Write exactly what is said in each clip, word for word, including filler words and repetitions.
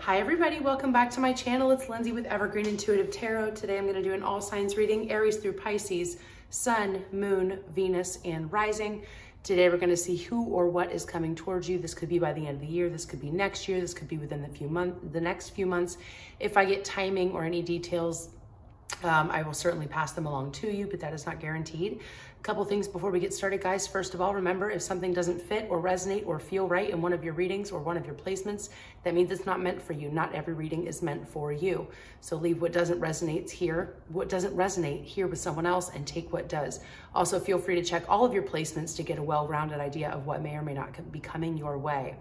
Hi everybody, welcome back to my channel. It's Lindsay with Evergreen Intuitive Tarot. Today I'm going to do an all signs reading, Aries through Pisces, Sun, Moon, Venus, and Rising. Today we're going to see who or what is coming towards you. This could be by the end of the year, this could be next year, this could be within the few month, the next few months. If I get timing or any details, um, I will certainly pass them along to you, but that is not guaranteed. A couple things before we get started, guys. First of all, remember, if something doesn't fit or resonate or feel right in one of your readings or one of your placements, that means it's not meant for you. Not every reading is meant for you. So leave what doesn't resonate here, what doesn't resonate here with someone else, and take what does. Also, feel free to check all of your placements to get a well-rounded idea of what may or may not be coming your way.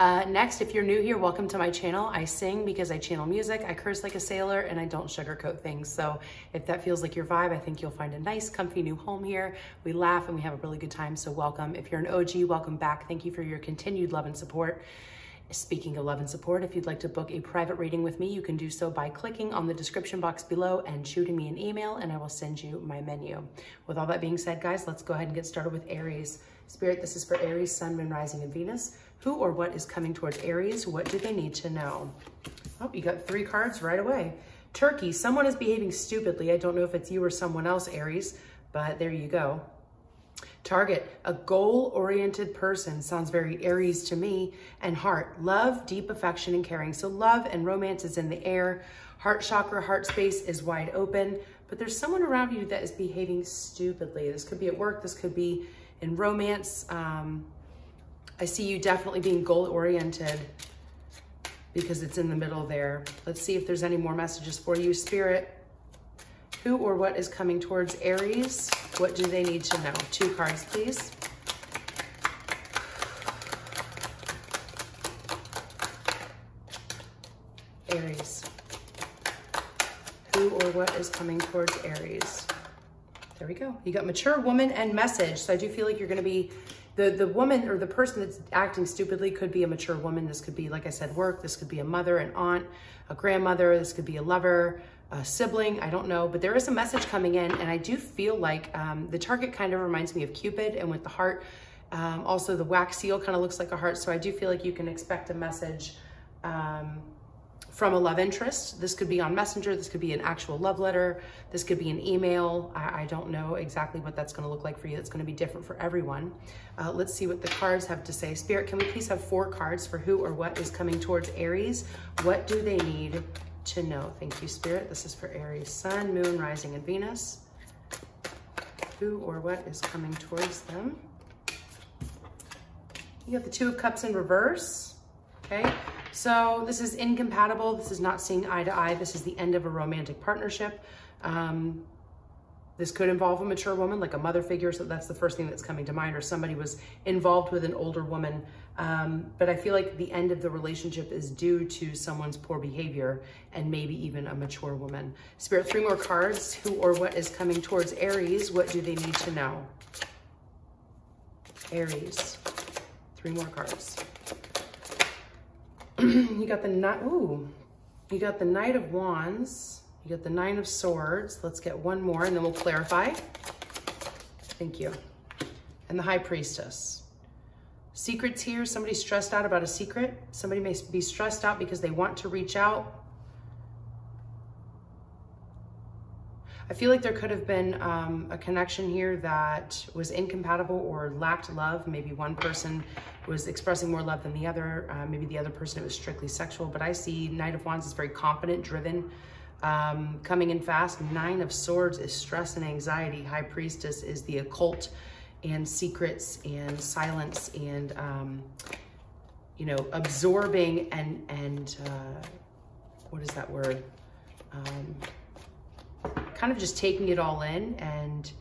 Uh, next, if you're new here, welcome to my channel. I sing because I channel music, I curse like a sailor, and I don't sugarcoat things. So if that feels like your vibe, I think you'll find a nice, comfy new home here. We laugh and we have a really good time, so welcome. If you're an O G, welcome back. Thank you for your continued love and support. Speaking of love and support, if you'd like to book a private reading with me, you can do so by clicking on the description box below and shooting me an email, and I will send you my menu. With all that being said, guys, let's go ahead and get started with Aries. Spirit, this is for Aries, Sun, Moon, Rising, and Venus. Who or what is coming towards Aries? What do they need to know? Oh, you got three cards right away. Turkey, someone is behaving stupidly. I don't know if it's you or someone else, Aries, but there you go. Target, a goal-oriented person. Sounds very Aries to me. And heart, love, deep affection, and caring. So love and romance is in the air. Heart chakra, heart space is wide open. But there's someone around you that is behaving stupidly. This could be at work. This could be in romance. Um, I see you definitely being goal-oriented because it's in the middle there. Let's see if there's any more messages for you, Spirit. Who or what is coming towards Aries? What do they need to know? Two cards, please. Aries. Who or what is coming towards Aries? There we go. You got mature woman and message. So I do feel like you're going to be, the, the woman or the person that's acting stupidly could be a mature woman. This could be, like I said, work. This could be a mother, an aunt, a grandmother. This could be a lover. A sibling, I don't know, but there is a message coming in, and I do feel like um, the target kind of reminds me of Cupid, and with the heart, um, also the wax seal kind of looks like a heart, so I do feel like you can expect a message um, from a love interest. This could be on Messenger, this could be an actual love letter, this could be an email. I, I don't know exactly what that's going to look like for you. It's going to be different for everyone. Uh, let's see what the cards have to say. Spirit, can we please have four cards for who or what is coming towards Aries? What do they need to know? Thank you, Spirit. This is for Aries, Sun, Moon, Rising, and Venus. Who or what is coming towards them? You got the Two of Cups in reverse. Okay, so this is incompatible. This is not seeing eye to eye. This is the end of a romantic partnership. Um, this could involve a mature woman, like a mother figure. So that's the first thing that's coming to mind, or somebody was involved with an older woman. Um, but I feel like the end of the relationship is due to someone's poor behavior, and maybe even a mature woman. Spirit, three more cards. Who or what is coming towards Aries? What do they need to know? Aries, three more cards. You got the nine, ooh, you got the Knight of Wands. You got the Nine of Swords. Let's get one more and then we'll clarify. Thank you. And the High Priestess. Secrets here. Somebody's stressed out about a secret. Somebody may be stressed out because they want to reach out. I feel like there could have been um, a connection here that was incompatible or lacked love. Maybe one person was expressing more love than the other. Uh, maybe the other person, it was strictly sexual. But I see Knight of Wands is very confident, driven, um, coming in fast. Nine of Swords is stress and anxiety. High Priestess is the occult and secrets and silence and, um, you know, absorbing and, and uh, what is that word? Um, kind of just taking it all in and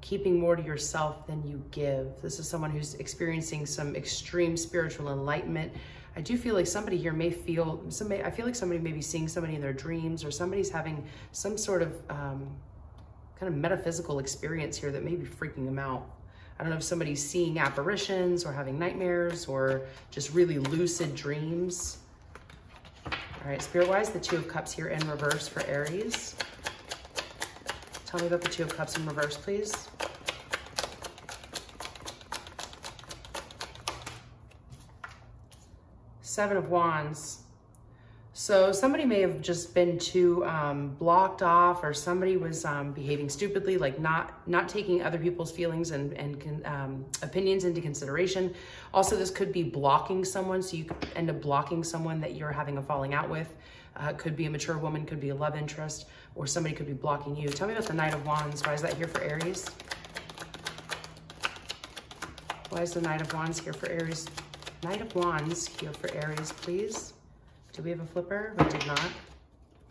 keeping more to yourself than you give. This is someone who's experiencing some extreme spiritual enlightenment. I do feel like somebody here may feel, somebody, I feel like somebody may be seeing somebody in their dreams, or somebody's having some sort of, um, kind of metaphysical experience here that may be freaking them out. I don't know if somebody's seeing apparitions or having nightmares or just really lucid dreams. All right, spirit-wise, the Two of Cups here in reverse for Aries. Tell me about the Two of Cups in reverse, please. Seven of Wands. So somebody may have just been too um, blocked off, or somebody was um, behaving stupidly, like not not taking other people's feelings and, and um, opinions into consideration. Also, this could be blocking someone. So you could end up blocking someone that you're having a falling out with. Uh, could be a mature woman, could be a love interest, or somebody could be blocking you. Tell me about the Knight of Wands. Why is that here for Aries? Why is the Knight of Wands here for Aries? Knight of Wands here for Aries, please. Did we have a flipper? We did not.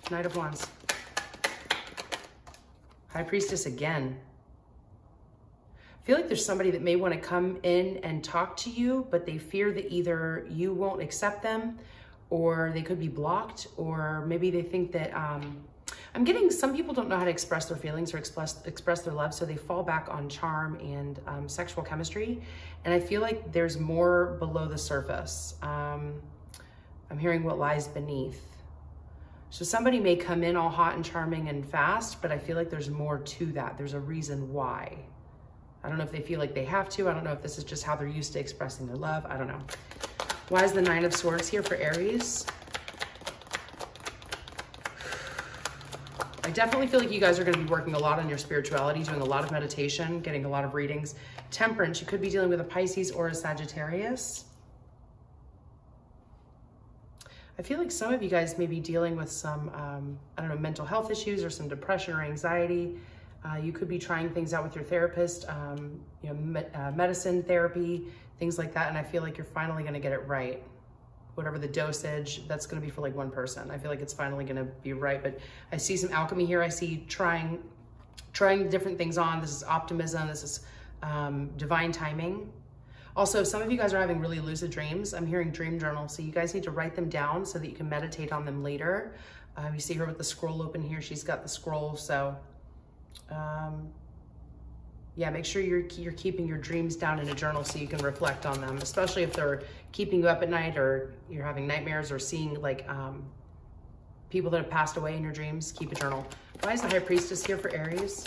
Knight of Wands. High Priestess again. I feel like there's somebody that may want to come in and talk to you, but they fear that either you won't accept them, or they could be blocked, or maybe they think that, um, I'm getting some people don't know how to express their feelings or express, express their love, so they fall back on charm and um, sexual chemistry. And I feel like there's more below the surface. Um, I'm hearing what lies beneath. So somebody may come in all hot and charming and fast, but I feel like there's more to that. There's a reason why. I don't know if they feel like they have to. I don't know if this is just how they're used to expressing their love. I don't know. Why is the Nine of Swords here for Aries? I definitely feel like you guys are going to be working a lot on your spirituality, doing a lot of meditation, getting a lot of readings. Temperance, you could be dealing with a Pisces or a Sagittarius. I feel like some of you guys may be dealing with some, um, I don't know, mental health issues or some depression or anxiety. Uh, you could be trying things out with your therapist, um, you know, me uh, medicine, therapy, things like that. And I feel like you're finally going to get it right. Whatever the dosage, that's going to be for like one person. I feel like it's finally going to be right. But I see some alchemy here. I see trying, trying different things on. This is optimism. This is um, divine timing. Also, some of you guys are having really lucid dreams. I'm hearing dream journal. So you guys need to write them down so that you can meditate on them later. Um, you see her with the scroll open here. She's got the scroll. So um, yeah, make sure you're, you're keeping your dreams down in a journal so you can reflect on them, especially if they're keeping you up at night, or you're having nightmares, or seeing like um, people that have passed away in your dreams. Keep a journal. Why is the High Priestess here for Aries?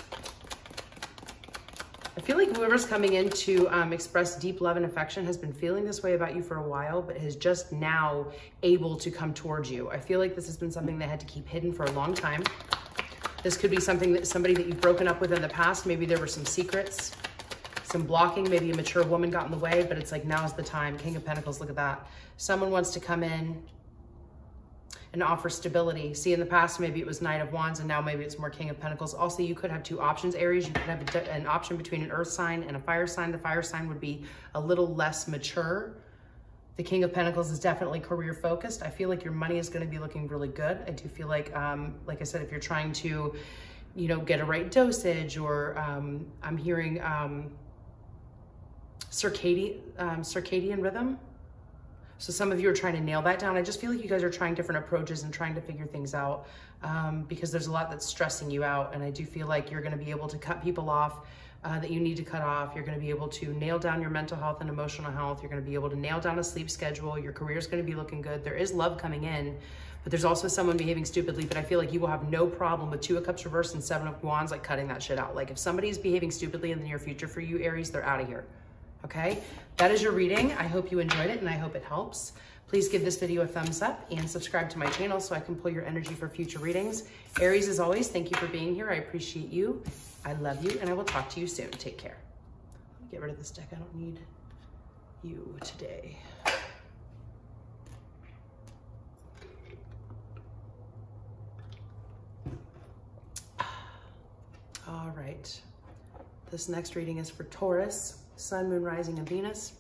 I feel like whoever's coming in to um, express deep love and affection has been feeling this way about you for a while, but is just now able to come towards you. I feel like this has been something they had to keep hidden for a long time. This could be something that somebody that you've broken up with in the past. Maybe there were some secrets, some blocking. Maybe a mature woman got in the way, but it's like, now's the time. King of Pentacles, look at that. Someone wants to come in and offer stability. See, in the past, maybe it was Knight of Wands, and now maybe it's more King of Pentacles. Also, you could have two options, Aries. You could have a, an option between an earth sign and a fire sign. The fire sign would be a little less mature. The King of Pentacles is definitely career focused. I feel like your money is going to be looking really good. I do feel like, um, like I said, if you're trying to, you know, get a right dosage, or um, I'm hearing um, circadian, um, circadian rhythm. So some of you are trying to nail that down. I just feel like you guys are trying different approaches and trying to figure things out um, because there's a lot that's stressing you out. And I do feel like you're going to be able to cut people off uh, that you need to cut off. You're going to be able to nail down your mental health and emotional health. You're going to be able to nail down a sleep schedule. Your career is going to be looking good. There is love coming in, but there's also someone behaving stupidly. But I feel like you will have no problem with Two of Cups reversed and Seven of Wands, like cutting that shit out. Like if somebody's behaving stupidly in the near future for you, Aries, they're out of here. Okay, that is your reading. I hope you enjoyed it and I hope it helps. Please give this video a thumbs up and subscribe to my channel so I can pull your energy for future readings. Aries, as always, thank you for being here. I appreciate you. I love you, and I will talk to you soon. Take care. Let me get rid of this deck. I don't need you today. All right. This next reading is for Taurus. Sun, Moon, Rising, and Venus.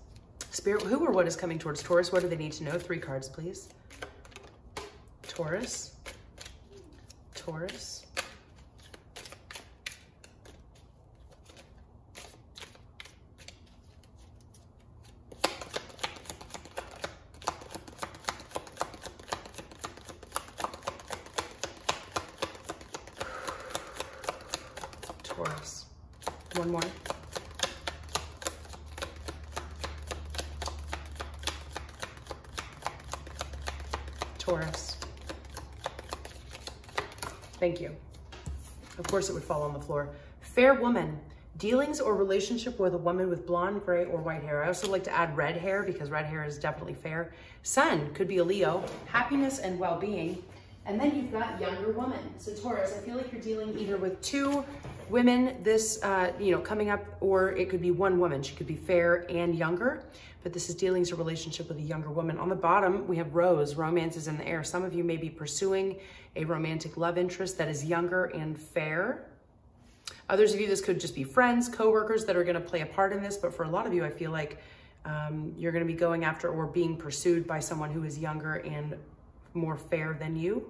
Spirit, who or what is coming towards Taurus? What do they need to know? Three cards, please. Taurus. Taurus. Taurus. One more. Taurus. Thank you. Of course it would fall on the floor. Fair woman, Dealings or relationship with a woman with blonde, gray, or white hair. I also like to add red hair because red hair is definitely fair. Sun could be a Leo. Happiness and well-being. And then you've got younger women. So Taurus, I feel like you're dealing either with two women this, uh, you know, coming up, or it could be one woman. She could be fair and younger, but this is dealings or relationship with a younger woman. On the bottom, we have Rose, romance is in the air. Some of you may be pursuing a romantic love interest that is younger and fair. Others of you, this could just be friends, coworkers that are gonna play a part in this, but for a lot of you, I feel like um, you're gonna be going after or being pursued by someone who is younger and more fair than you.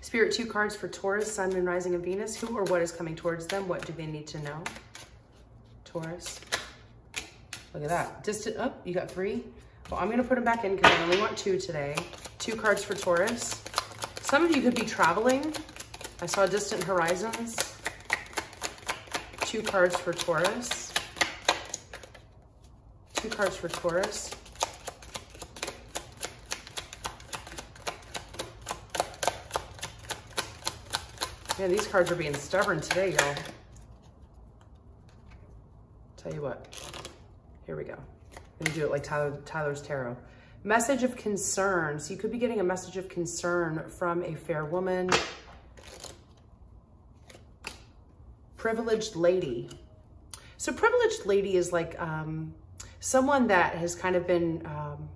Spirit, two cards for Taurus, Sun, Moon, Rising, and Venus. Who or what is coming towards them? What do they need to know? Taurus. Look at that. Distant up. You got three. Well, I'm going to put them back in because I only want two today. Two cards for Taurus. Some of you could be traveling. I saw distant horizons. Two cards for Taurus. Two cards for Taurus. Man, these cards are being stubborn today, y'all. Tell you what, here we go. I'm gonna do it like Tyler, Tyler's Tarot. Message of concern. So you could be getting a message of concern from a fair woman. Privileged lady. So privileged lady is like um, someone that has kind of been, um,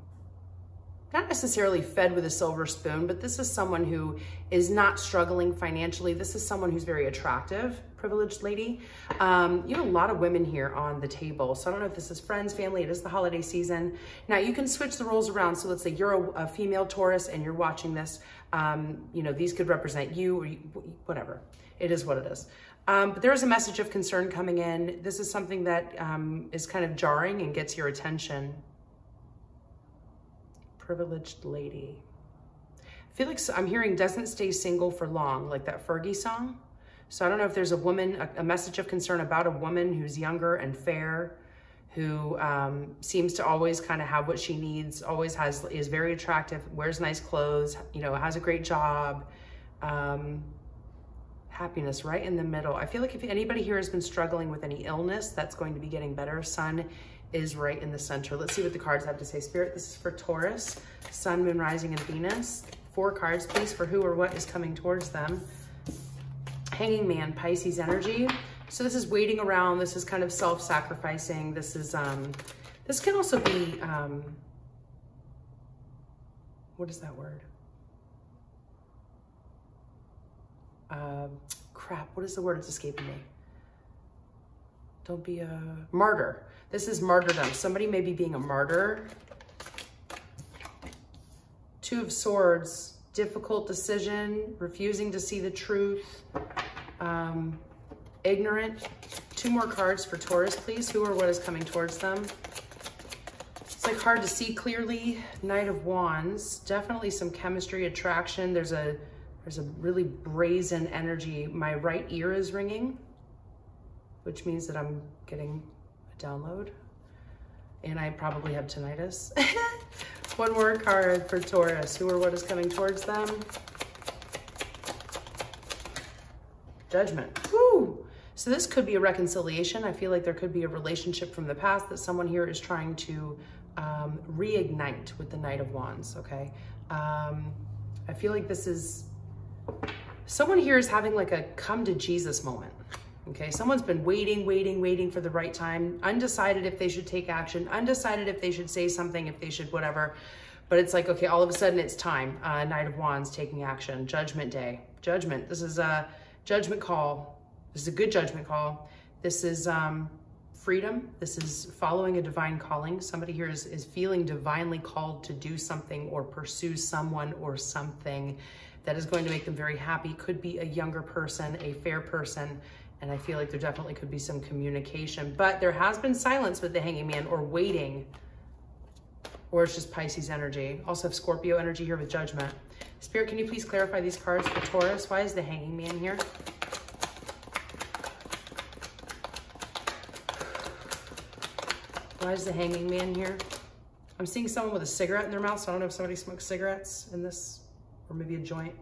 not necessarily fed with a silver spoon, but this is someone who is not struggling financially. This is someone who's very attractive, privileged lady. Um, you have a lot of women here on the table. So I don't know if this is friends, family, it is the holiday season. Now you can switch the roles around. So let's say you're a, a female Taurus and you're watching this. Um, you know, these could represent you or you, whatever. It is what it is. Um, but there is a message of concern coming in. This is something that um, is kind of jarring and gets your attention. Privileged lady. I feel like I'm hearing doesn't stay single for long, like that Fergie song. So I don't know if there's a woman, a, a message of concern about a woman who's younger and fair, who um, seems to always kind of have what she needs, always has, is very attractive, wears nice clothes, you know, has a great job. Um, happiness right in the middle. I feel like if anybody here has been struggling with any illness, that's going to be getting better. Sun is right in the center. Let's see what the cards have to say. Spirit, this is for Taurus, Sun, Moon, Rising, and Venus. Four cards, please, for who or what is coming towards them. Hanging Man, Pisces energy. So this is waiting around. This is kind of self-sacrificing. This is, um, this can also be, um, what is that word? Uh, crap, what is the word? It's escaping me. Don't be a martyr. This is martyrdom. Somebody may be being a martyr. Two of Swords, difficult decision, refusing to see the truth, um, ignorant. Two more cards for Taurus, please. Who or what is coming towards them? It's like hard to see clearly. Knight of Wands, definitely some chemistry, attraction. There's a, there's a really brazen energy. My right ear is ringing, which means that I'm getting a download and I probably have tinnitus. One more card for Taurus. Who or what is coming towards them? Judgment. Woo! So this could be a reconciliation. I feel like there could be a relationship from the past that someone here is trying to um, reignite with the Knight of Wands, okay? Um, I feel like this is, someone here is having like a come to Jesus moment. Okay, someone's been waiting, waiting, waiting for the right time, undecided if they should take action, undecided if they should say something, if they should whatever. But it's like, okay, all of a sudden it's time. Uh, Knight of Wands, taking action, Judgment Day, judgment. This is a judgment call. This is a good judgment call. This is um, freedom. This is following a divine calling. Somebody here is, is feeling divinely called to do something or pursue someone or something that is going to make them very happy. Could be a younger person, a fair person. And I feel like there definitely could be some communication, but there has been silence with the Hanging Man or waiting, or it's just Pisces energy. Also have Scorpio energy here with Judgment. Spirit, can you please clarify these cards for Taurus? Why is the Hanging Man here? Why is the Hanging Man here? I'm seeing someone with a cigarette in their mouth, so I don't know if somebody smokes cigarettes in this, or maybe a joint.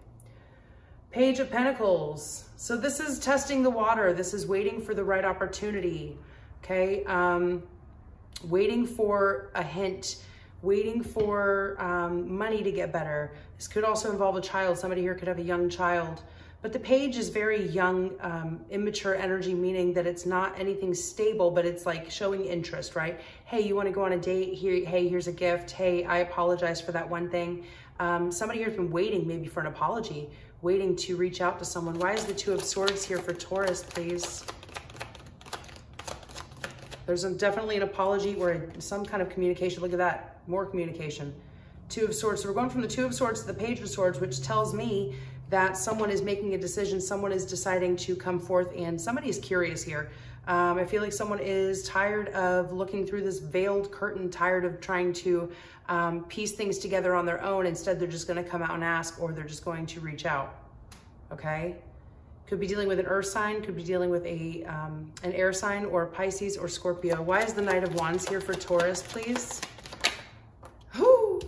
Page of Pentacles. So this is testing the water. This is waiting for the right opportunity. Okay. Um, waiting for a hint, waiting for um, money to get better. This could also involve a child. Somebody here could have a young child, but the page is very young, um, immature energy, meaning that it's not anything stable, but it's like showing interest, right? Hey, you want to go on a date here? Hey, here's a gift. Hey, I apologize for that one thing. Um, somebody here has been waiting maybe for an apology, waiting to reach out to someone. Why is the Two of Swords here for Taurus, please? There's definitely an apology or a, some kind of communication. Look at that, more communication. Two of Swords. So we're going from the Two of Swords to the Page of Swords, which tells me that someone is making a decision. Someone is deciding to come forth, and somebody is curious here. Um, I feel like someone is tired of looking through this veiled curtain, tired of trying to um, piece things together on their own. Instead, they're just going to come out and ask, or they're just going to reach out. Okay. Could be dealing with an earth sign, could be dealing with a um, an air sign, or Pisces or Scorpio. Why is the Knight of Wands here for Taurus, please? Whew.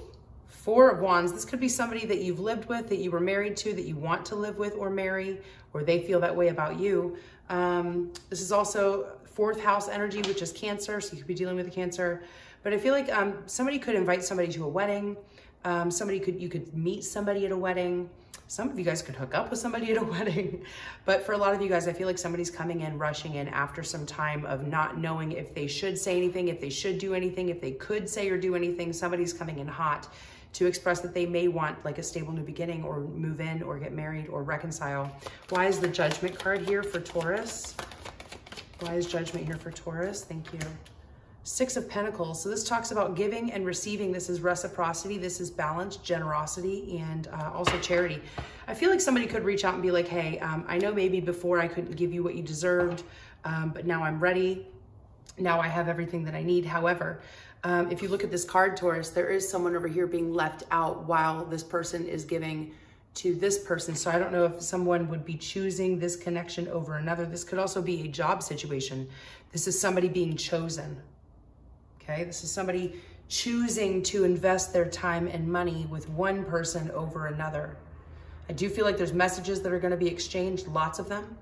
Four of Wands. This could be somebody that you've lived with, that you were married to, that you want to live with or marry, or they feel that way about you. Um, this is also fourth house energy, which is Cancer, so you could be dealing with a Cancer. But I feel like um, somebody could invite somebody to a wedding. Um, somebody could, you could meet somebody at a wedding. Some of you guys could hook up with somebody at a wedding, but for a lot of you guys, I feel like somebody's coming in, rushing in after some time of not knowing if they should say anything, if they should do anything, if they could say or do anything. Somebody's coming in hot to express that they may want like a stable new beginning, or move in, or get married, or reconcile. Why is the Judgment card here for Taurus? Why is Judgment here for Taurus? Thank you. Six of Pentacles. So this talks about giving and receiving. This is reciprocity. This is balance, generosity, and uh, also charity. I feel like somebody could reach out and be like, hey, um, I know maybe before I couldn't give you what you deserved, um, but now I'm ready. Now I have everything that I need. However, um, if you look at this card, Taurus, there is someone over here being left out while this person is giving to this person. So I don't know if someone would be choosing this connection over another. This could also be a job situation. This is somebody being chosen. Okay, this is somebody choosing to invest their time and money with one person over another. I do feel like there's messages that are going to be exchanged, lots of them.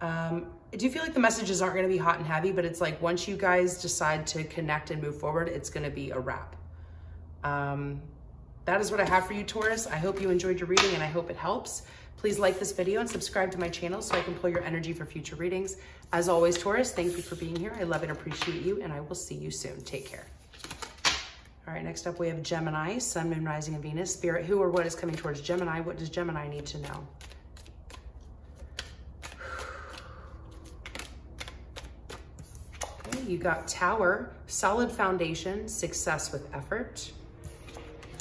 Um, I do feel like the messages aren't going to be hot and heavy, but it's like once you guys decide to connect and move forward, it's going to be a wrap. Um, that is what I have for you, Taurus. I hope you enjoyed your reading, and I hope it helps. Please like this video and subscribe to my channel so I can pull your energy for future readings. As always, Taurus, thank you for being here. I love and appreciate you, and I will see you soon. Take care. All right, next up we have Gemini, Sun, Moon, Rising, and Venus. Spirit, who or what is coming towards Gemini? What does Gemini need to know? Okay, you got Tower, solid foundation, success with effort.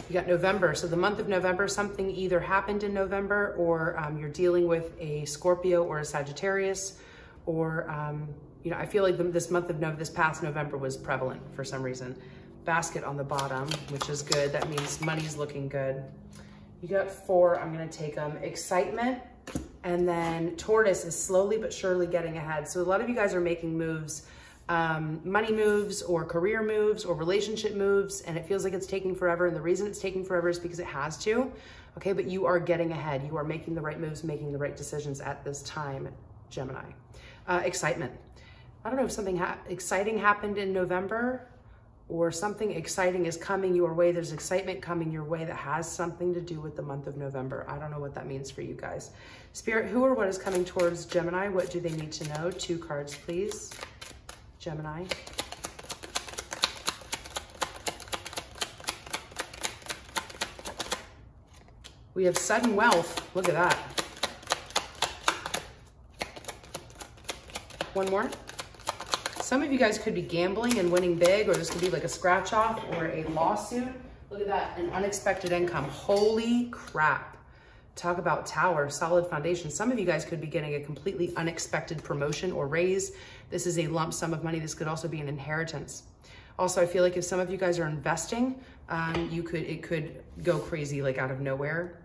You got November, so the month of November, something either happened in November, or um, you're dealing with a Scorpio or a Sagittarius, or, um, you know, I feel like the, this month of November, this past November was prevalent for some reason. Basket on the bottom, which is good. That means money's looking good. You got four, I'm gonna take them. Um, excitement, and then Tortoise is slowly but surely getting ahead. So a lot of you guys are making moves. Um, money moves, or career moves, or relationship moves, and it feels like it's taking forever. And the reason it's taking forever is because it has to. Okay, but you are getting ahead. You are making the right moves, making the right decisions at this time, Gemini. Uh, excitement. I don't know if something ha exciting happened in November, or something exciting is coming your way. There's excitement coming your way that has something to do with the month of November. I don't know what that means for you guys. Spirit, who or what is coming towards Gemini? What do they need to know? Two cards, please. Gemini. We have sudden wealth. Look at that. One more. Some of you guys could be gambling and winning big, or this could be like a scratch off or a lawsuit. Look at that, an unexpected income. Holy crap. Talk about Tower, solid foundation. Some of you guys could be getting a completely unexpected promotion or raise. This is a lump sum of money. This could also be an inheritance. Also, I feel like if some of you guys are investing, um, you could it could go crazy, like out of nowhere.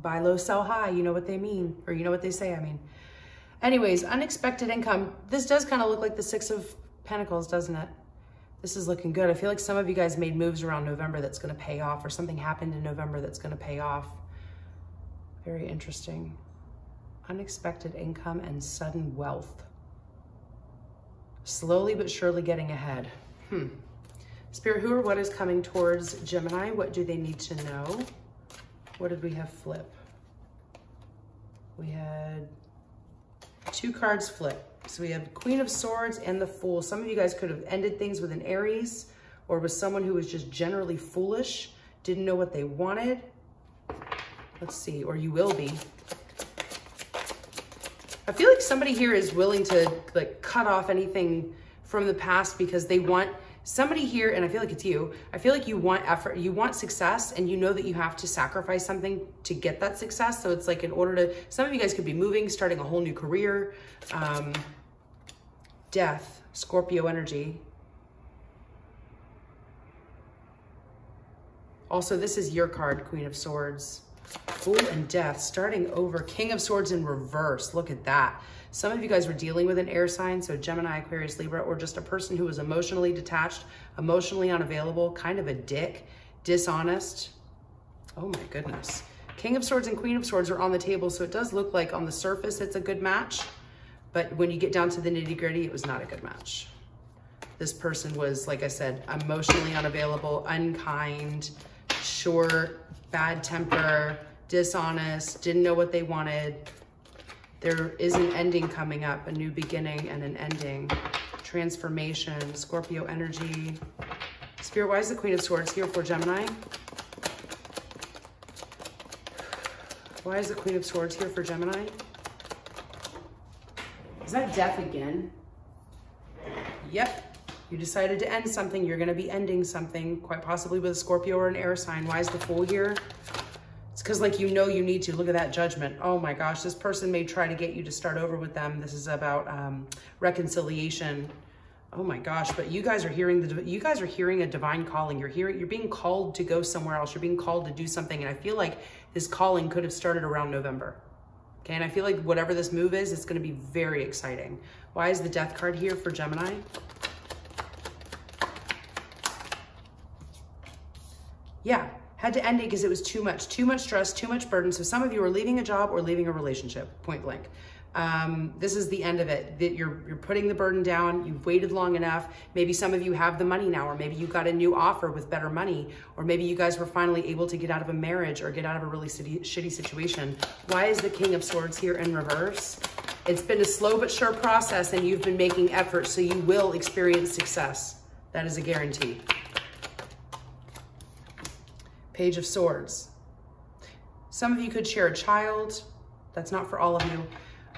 Buy low, sell high. You know what they mean, or you know what they say, I mean. Anyways, unexpected income. This does kind of look like the Six of Pentacles, doesn't it? This is looking good. I feel like some of you guys made moves around November that's going to pay off, or something happened in November that's going to pay off. Very interesting. Unexpected income and sudden wealth. Slowly but surely getting ahead. Hmm. Spirit, who or what is coming towards Gemini? What do they need to know? What did we have flip? We had two cards flip. So we have Queen of Swords and the Fool. Some of you guys could have ended things with an Aries or with someone who was just generally foolish, didn't know what they wanted. Let's see, or you will be. I feel like somebody here is willing to like cut off anything from the past because they want, somebody here, and I feel like it's you, I feel like you want effort, you want success, and you know that you have to sacrifice something to get that success. So it's like in order to, some of you guys could be moving, starting a whole new career. Um, death, Scorpio energy. Also, this is your card, Queen of Swords. Fool and Death, starting over. King of Swords in reverse. Look at that. Some of you guys were dealing with an air sign, so Gemini, Aquarius, Libra, or just a person who was emotionally detached, emotionally unavailable, kind of a dick, dishonest. Oh my goodness. King of Swords and Queen of Swords are on the table, so it does look like on the surface it's a good match, but when you get down to the nitty-gritty, it was not a good match. This person was, like I said, emotionally unavailable, unkind, short, bad temper, dishonest, didn't know what they wanted. There is an ending coming up, a new beginning and an ending. Transformation, Scorpio energy. Spirit, why is the Queen of Swords here for Gemini? Why is the Queen of Swords here for Gemini? Is that death again? Yep, you decided to end something. You're gonna be ending something, quite possibly with a Scorpio or an air sign. Why is the Fool here? It's because like, you know, you need to look at that judgment. Oh my gosh, this person may try to get you to start over with them. This is about um, reconciliation. Oh my gosh, but you guys are hearing the, you guys are hearing a divine calling. You're hearing, you're being called to go somewhere else. You're being called to do something. And I feel like this calling could have started around November. Okay, and I feel like whatever this move is, it's gonna be very exciting. Why is the Death card here for Gemini? Yeah. Had to end it because it was too much, too much stress, too much burden. So some of you are leaving a job or leaving a relationship, point blank. Um, this is the end of it, that you're, you're putting the burden down, you've waited long enough. Maybe some of you have the money now, or maybe you got a new offer with better money, or maybe you guys were finally able to get out of a marriage or get out of a really shitty, shitty situation. Why is the King of Swords here in reverse? It's been a slow but sure process and you've been making effort, so you will experience success. That is a guarantee. Page of Swords. Some of you could share a child. That's not for all of you.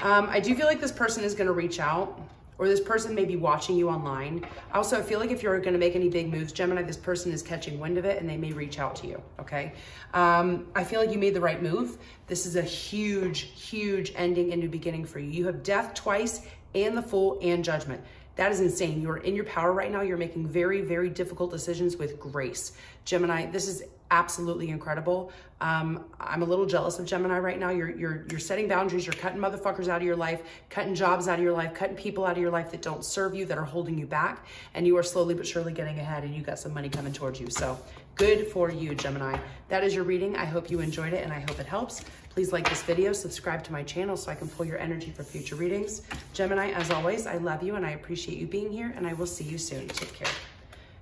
Um, I do feel like this person is going to reach out, or this person may be watching you online. Also, I feel like if you're going to make any big moves, Gemini, this person is catching wind of it and they may reach out to you, okay? Um, I feel like you made the right move. This is a huge, huge ending and new beginning for you. You have Death twice and the Fool and Judgment. That is insane. You're in your power right now. You're making very, very difficult decisions with grace. Gemini, this is absolutely incredible. Um, I'm a little jealous of Gemini right now. You're, you're, you're setting boundaries. You're cutting motherfuckers out of your life, cutting jobs out of your life, cutting people out of your life that don't serve you, that are holding you back. And you are slowly but surely getting ahead, and you got some money coming towards you. So good for you, Gemini. That is your reading. I hope you enjoyed it and I hope it helps. Please like this video, subscribe to my channel so I can pull your energy for future readings. Gemini, as always, I love you and I appreciate you being here, and I will see you soon. Take care.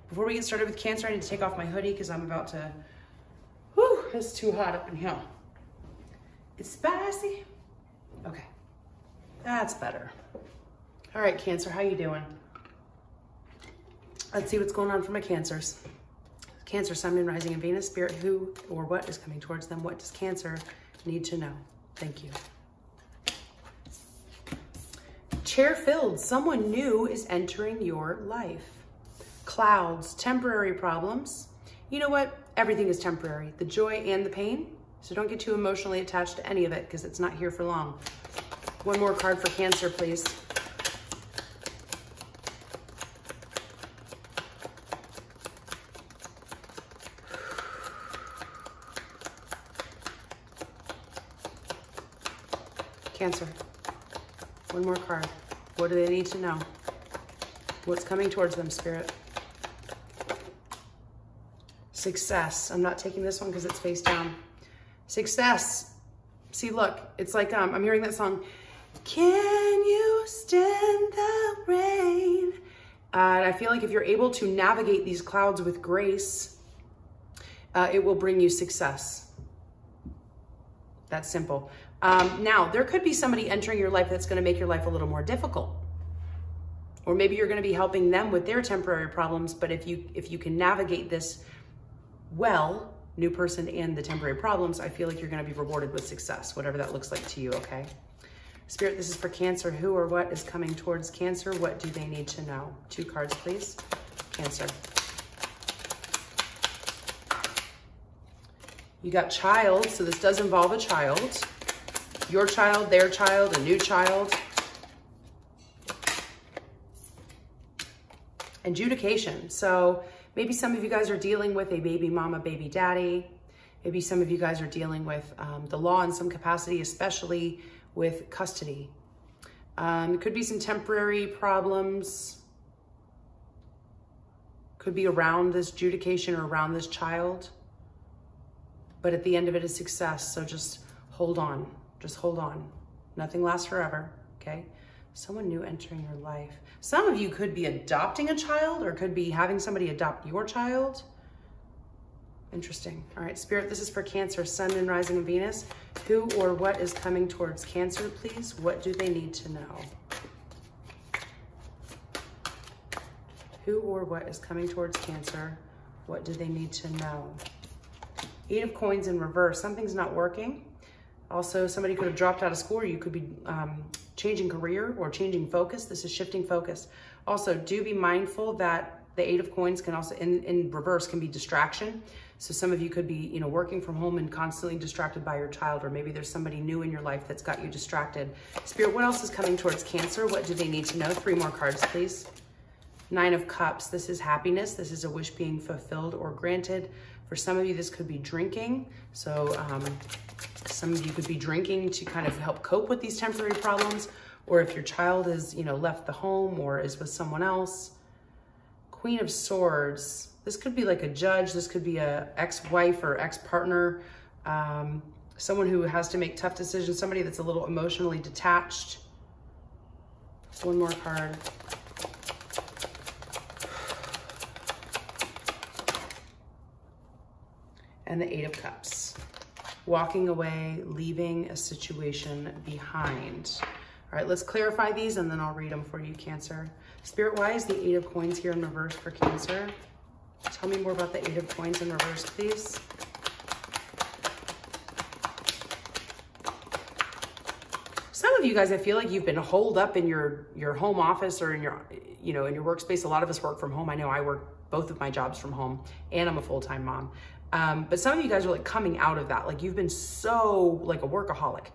Before we get started with Cancer, I need to take off my hoodie because I'm about to, whew, it's too hot up in here. It's spicy. Okay, that's better. All right, Cancer, how you doing? Let's see what's going on for my Cancers. Cancer, Sun, Moon, Rising, and Venus. Spirit, who or what is coming towards them? What does Cancer need to know? Thank you. Chair filled. Someone new is entering your life. Clouds, temporary problems. You know what? Everything is temporary, the joy and the pain. So don't get too emotionally attached to any of it because it's not here for long. One more card for Cancer, please. Cancer, one more card. What do they need to know? What's coming towards them, Spirit? Success. I'm not taking this one because it's face down. Success. See, look, it's like, um, I'm hearing that song, Can You Stand the Rain? Uh, and I feel like if you're able to navigate these clouds with grace, uh, it will bring you success. That's simple. Um, now, there could be somebody entering your life that's going to make your life a little more difficult. Or maybe you're going to be helping them with their temporary problems, but if you if you can navigate this well, new person and the temporary problems, I feel like you're going to be rewarded with success, whatever that looks like to you, okay? Spirit, this is for Cancer. Who or what is coming towards Cancer? What do they need to know? Two cards, please. Cancer. You got child, so this does involve a child. Your child, their child, a new child. Adjudication. So maybe some of you guys are dealing with a baby mama, baby daddy. Maybe some of you guys are dealing with um, the law in some capacity, especially with custody. Um, it could be some temporary problems. Could be around this adjudication or around this child. But at the end of it is success. So just hold on. Just hold on. Nothing lasts forever. Okay. Someone new entering your life. Some of you could be adopting a child or could be having somebody adopt your child. Interesting. All right, Spirit, this is for Cancer, Sun, Moon, Rising, and Venus. Who or what is coming towards Cancer, please? What do they need to know? Who or what is coming towards Cancer? What do they need to know? Eight of Coins in reverse. Something's not working. Also, somebody could have dropped out of school, or you could be um, changing career or changing focus. This is shifting focus. Also, do be mindful that the Eight of Coins can also, in, in reverse, can be distraction. So some of you could be, you know, working from home and constantly distracted by your child, or maybe there's somebody new in your life that's got you distracted. Spirit, what else is coming towards Cancer? What do they need to know? Three more cards, please. Nine of Cups. This is happiness. This is a wish being fulfilled or granted. For some of you, this could be drinking. So, um... some of you could be drinking to kind of help cope with these temporary problems, or if your child has, you know, left the home or is with someone else. Queen of Swords. This could be like a judge. This could be a ex-wife or ex-partner, um, someone who has to make tough decisions, somebody that's a little emotionally detached. One more card. And the Eight of Cups. Walking away, leaving a situation behind. All right, let's clarify these and then I'll read them for you, Cancer. Spirit, why is the Eight of Coins here in reverse for Cancer? Tell me more about the Eight of Coins in reverse, please. Some of you guys, I feel like you've been holed up in your, your home office or in your, you know, in your workspace. A lot of us work from home. I know I work both of my jobs from home and I'm a full-time mom. Um, but some of you guys are like coming out of that. Like you've been so like a workaholic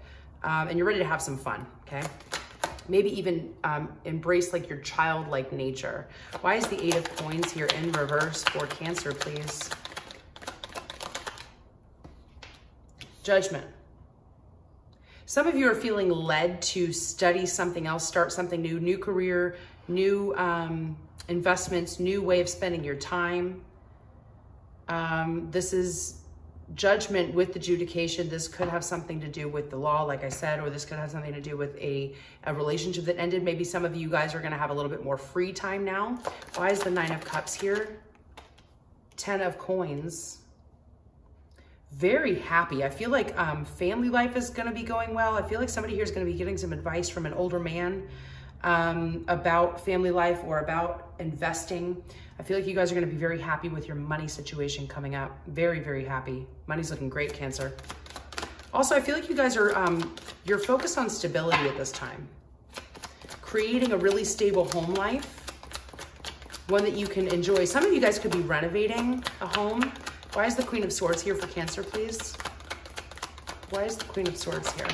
um, and you're ready to have some fun, okay? Maybe even um, embrace like your childlike nature. Why is the Eight of Coins here in reverse for Cancer, please? Judgment. Some of you are feeling led to study something else, start something new, new career, new um, investments, new way of spending your time. Um, this is judgment with adjudication. This could have something to do with the law, like I said, or this could have something to do with a, a relationship that ended. Maybe some of you guys are going to have a little bit more free time now. Why is the Nine of Cups here? Ten of Coins. Very happy. I feel like um, family life is going to be going well. I feel like somebody here is going to be getting some advice from an older man um, about family life or about investing. I feel like you guys are going to be very happy with your money situation coming up. Very, very happy. Money's looking great, Cancer. Also, I feel like you guys are, um, you're focused on stability at this time. Creating a really stable home life, one that you can enjoy. Some of you guys could be renovating a home. Why is the Queen of Swords here for Cancer, please? Why is the Queen of Swords here?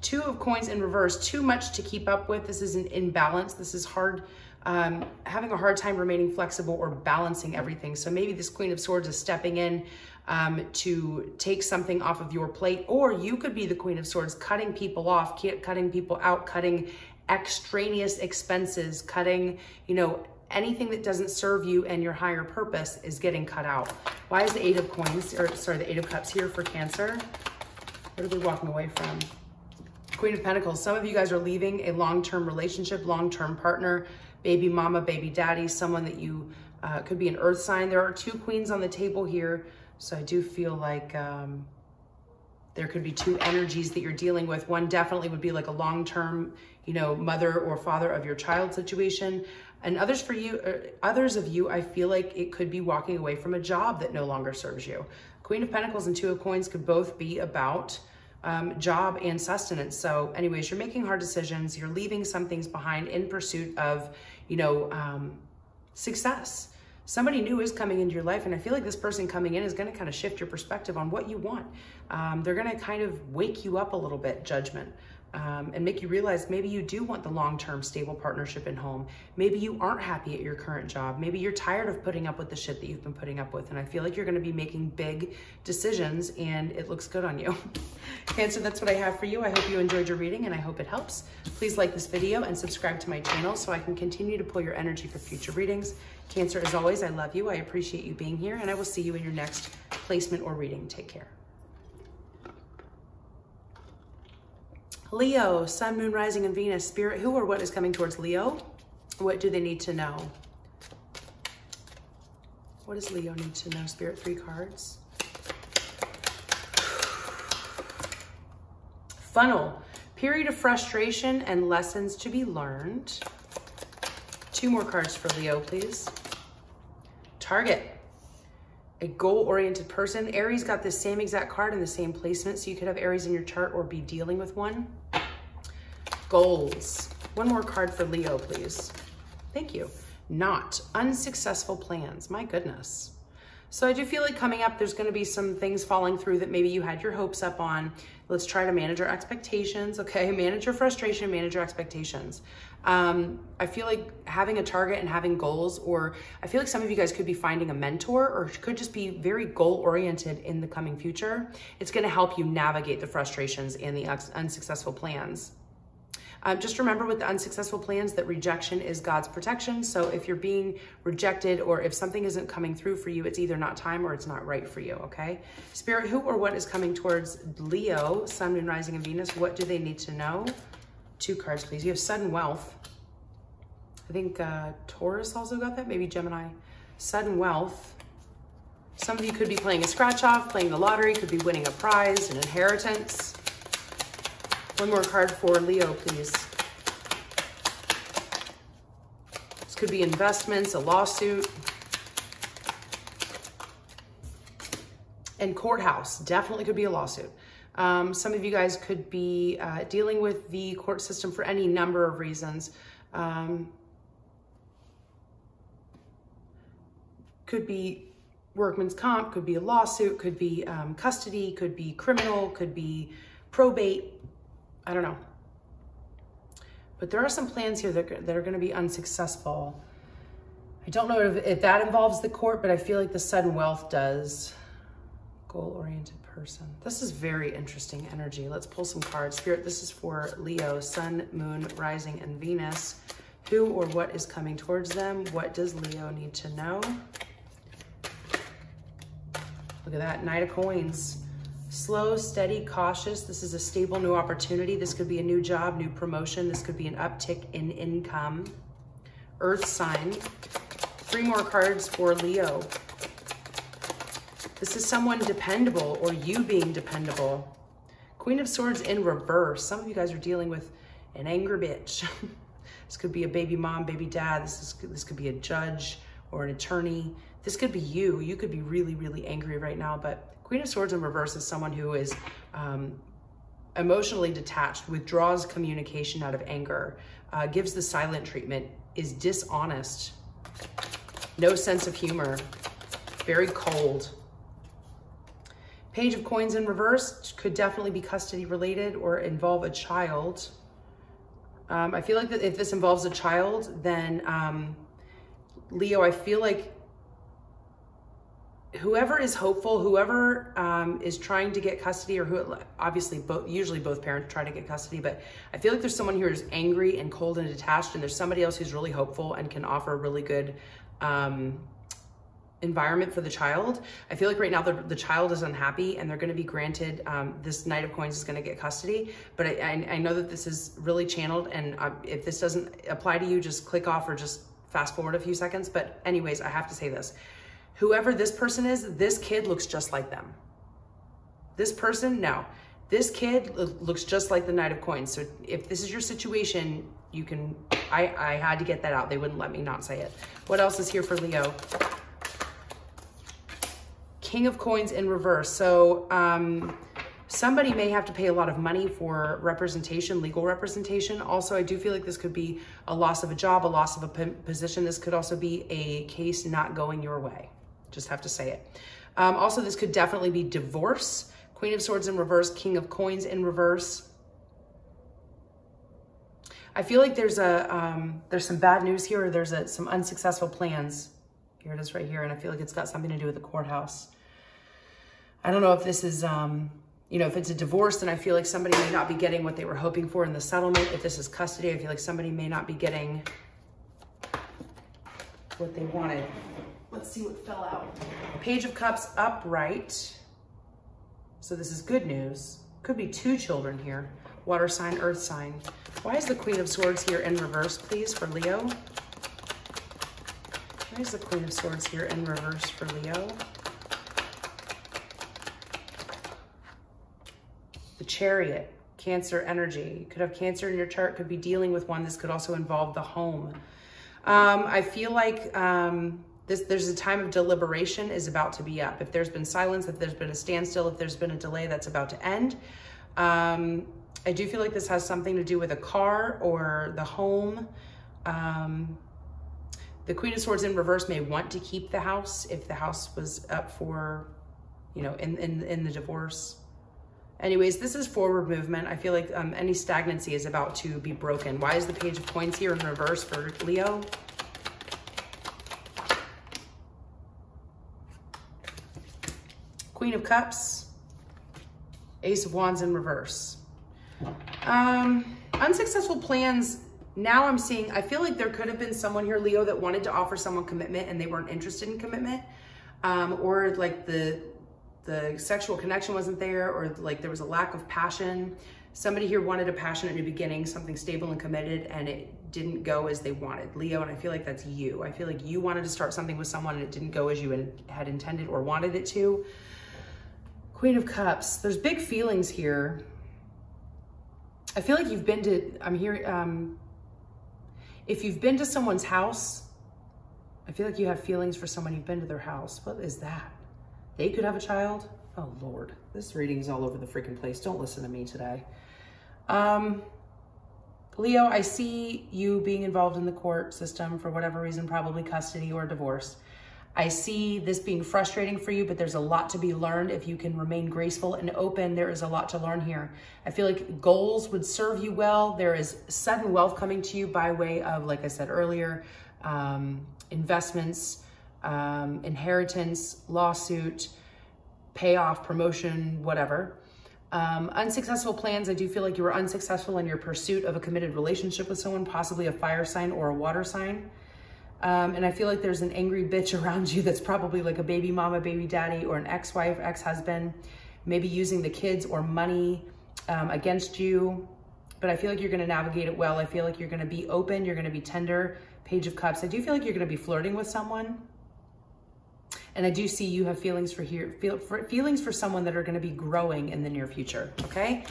Two of Coins in reverse. Too much to keep up with. This is an imbalance. This is hard. Um, having a hard time remaining flexible or balancing everything. So maybe this Queen of Swords is stepping in um, to take something off of your plate, or you could be the Queen of Swords cutting people off, cutting people out, cutting extraneous expenses, cutting, you know, anything that doesn't serve you and your higher purpose is getting cut out. Why is the Eight of Coins, or sorry, the Eight of Cups here for Cancer? What are we walking away from? Queen of Pentacles. Some of you guys are leaving a long-term relationship, long-term partner, baby mama, baby daddy, someone that you uh, could be an earth sign. There are two queens on the table here. So I do feel like um, there could be two energies that you're dealing with. One definitely would be like a long-term, you know, mother or father of your child situation. And others for you, others of you, I feel like it could be walking away from a job that no longer serves you. Queen of Pentacles and Two of Coins could both be about um, job and sustenance. So anyways, you're making hard decisions. You're leaving some things behind in pursuit of, you know, um, success. Somebody new is coming into your life, and I feel like this person coming in is going to kind of shift your perspective on what you want. Um, they're going to kind of wake you up a little bit, judgment, um, and make you realize maybe you do want the long-term stable partnership and home. Maybe you aren't happy at your current job. Maybe you're tired of putting up with the shit that you've been putting up with, and I feel like you're going to be making big decisions, and it looks good on you. Cancer, that's what I have for you. I hope you enjoyed your reading, and I hope it helps. Please like this video and subscribe to my channel so I can continue to pull your energy for future readings. Cancer, as always, I love you. I appreciate you being here, and I will see you in your next placement or reading. Take care. Leo, Sun, Moon, Rising, and Venus. Spirit, who or what is coming towards Leo? What do they need to know? What does Leo need to know? Spirit, three cards. Funnel, period of frustration and lessons to be learned. Two more cards for Leo, please. Target, a goal-oriented person. Aries got the same exact card in the same placement, so you could have Aries in your chart or be dealing with one. Goals. One more card for Leo, please. Thank you. Not unsuccessful plans. My goodness. So I do feel like coming up, there's gonna be some things falling through that maybe you had your hopes up on. Let's try to manage our expectations, okay? Manage your frustration, manage your expectations. Um, I feel like having a target and having goals, or I feel like some of you guys could be finding a mentor or could just be very goal-oriented in the coming future. It's gonna help you navigate the frustrations and the unsuccessful plans. Um, just remember with the unsuccessful plans that rejection is God's protection. So if you're being rejected or if something isn't coming through for you, it's either not time or it's not right for you, okay? Spirit, who or what is coming towards Leo, Sun, Moon, Rising, and Venus? What do they need to know? Two cards, please. You have sudden wealth. I think uh, Taurus also got that, maybe Gemini. Sudden wealth. Some of you could be playing a scratch-off, playing the lottery, could be winning a prize, an inheritance. One more card for Leo, please. This could be investments, a lawsuit. And courthouse, definitely could be a lawsuit. Um, some of you guys could be uh, dealing with the court system for any number of reasons. Um, could be workman's comp, could be a lawsuit, could be um, custody, could be criminal, could be probate. I don't know, but there are some plans here that, that are going to be unsuccessful. I don't know if, if that involves the court, but I feel like the sudden wealth does. Goal-oriented person. This is very interesting energy. Let's pull some cards. Spirit, this is for Leo, Sun, Moon, Rising, and Venus. Who or what is coming towards them? What does Leo need to know? Look at that, Knight of Coins. Slow, steady, cautious. This is a stable new opportunity. This could be a new job, new promotion. This could be an uptick in income. Earth sign. Three more cards for Leo. This is someone dependable or you being dependable. Queen of Swords in reverse. Some of you guys are dealing with an angry bitch. This could be a baby mom, baby dad. This is, this could be a judge or an attorney. This could be you. You could be really, really angry right now, but Queen of Swords in reverse is someone who is um, emotionally detached, withdraws communication out of anger, uh, gives the silent treatment, is dishonest, no sense of humor, very cold. Page of Coins in reverse could definitely be custody related or involve a child. Um, I feel like that if this involves a child, then um, Leo, I feel like whoever is hopeful, whoever um, is trying to get custody, or who obviously both, usually both parents try to get custody, but I feel like there's someone here who's angry and cold and detached, and there's somebody else who's really hopeful and can offer really good um, environment for the child. I feel like right now the, the child is unhappy and they're going to be granted, um, this Knight of Coins is going to get custody, but I, I, I know that this is really channeled, and uh, if this doesn't apply to you, just click off or just fast forward a few seconds. But anyways, I have to say this, whoever this person is, this kid looks just like them. This person, no, this kid looks just like the Knight of Coins. So if this is your situation, you can, I, I had to get that out. They wouldn't let me not say it. What else is here for Leo? King of Coins in reverse. So um, somebody may have to pay a lot of money for representation, legal representation. Also, I do feel like this could be a loss of a job, a loss of a position. This could also be a case not going your way. Just have to say it. Um, also, this could definitely be divorce. Queen of Swords in reverse, King of Coins in reverse. I feel like there's a um, there's some bad news here, or there's a, some unsuccessful plans. Here it is right here, and I feel like it's got something to do with the courthouse. I don't know if this is, um, you know, if it's a divorce, then I feel like somebody may not be getting what they were hoping for in the settlement. If this is custody, I feel like somebody may not be getting what they wanted. Let's see what fell out. Page of Cups upright. So this is good news. Could be two children here. Water sign, earth sign. Why is the Queen of Swords here in reverse, please, for Leo? Why is the Queen of Swords here in reverse for Leo? The Chariot, Cancer energy. You could have Cancer in your chart, could be dealing with one. This could also involve the home. Um, I feel like um, this, there's a time of deliberation is about to be up. If there's been silence, if there's been a standstill, if there's been a delay, that's about to end. Um, I do feel like this has something to do with a car or the home. Um, The Queen of Swords in reverse may want to keep the house if the house was up for, you know, in, in, in the divorce. Anyways, this is forward movement. I feel like um, any stagnancy is about to be broken. Why is the Page of Coins here in reverse for Leo? Queen of Cups, Ace of Wands in reverse. Um, unsuccessful plans. Now I'm seeing, I feel like there could have been someone here, Leo, that wanted to offer someone commitment and they weren't interested in commitment, um, or like the, the sexual connection wasn't there, or like there was a lack of passion. Somebody here wanted a passionate new beginning, something stable and committed, and it didn't go as they wanted, Leo, and I feel like that's you. I feel like you wanted to start something with someone and it didn't go as you had intended or wanted it to. Queen of Cups, there's big feelings here. I feel like you've been to, I'm here, um, if you've been to someone's house, I feel like you have feelings for someone you've been to their house. What is that? They could have a child. Oh Lord, this reading's all over the freaking place. Don't listen to me today. Um, Leo, I see you being involved in the court system for whatever reason, probably custody or divorce. I see this being frustrating for you, but there's a lot to be learned. If you can remain graceful and open, there is a lot to learn here. I feel like goals would serve you well. There is sudden wealth coming to you by way of, like I said earlier, um, investments, um, inheritance, lawsuit, payoff, promotion, whatever. Um, unsuccessful plans. I do feel like you were unsuccessful in your pursuit of a committed relationship with someone, possibly a fire sign or a water sign. Um, and I feel like there's an angry bitch around you that's probably like a baby mama, baby daddy, or an ex-wife, ex-husband, maybe using the kids or money um, against you. But I feel like you're going to navigate it well. I feel like you're going to be open. You're going to be tender. Page of Cups. I do feel like you're going to be flirting with someone. And I do see you have feelings for here, feel, for, feelings for someone that are going to be growing in the near future. Okay,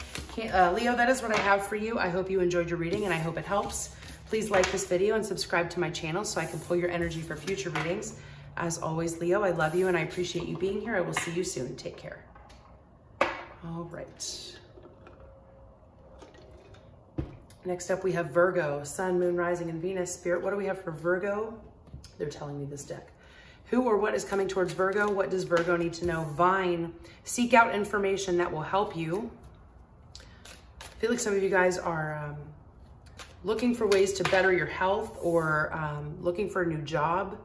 uh, Leo, that is what I have for you. I hope you enjoyed your reading and I hope it helps. Please like this video and subscribe to my channel so I can pull your energy for future readings. As always, Leo, I love you and I appreciate you being here. I will see you soon. Take care. All right. Next up, we have Virgo, Sun, Moon, Rising, and Venus. Spirit, what do we have for Virgo? They're telling me this deck. Who or what is coming towards Virgo? What does Virgo need to know? Vine, seek out information that will help you. I feel like some of you guys are... Um, looking for ways to better your health or um, looking for a new job.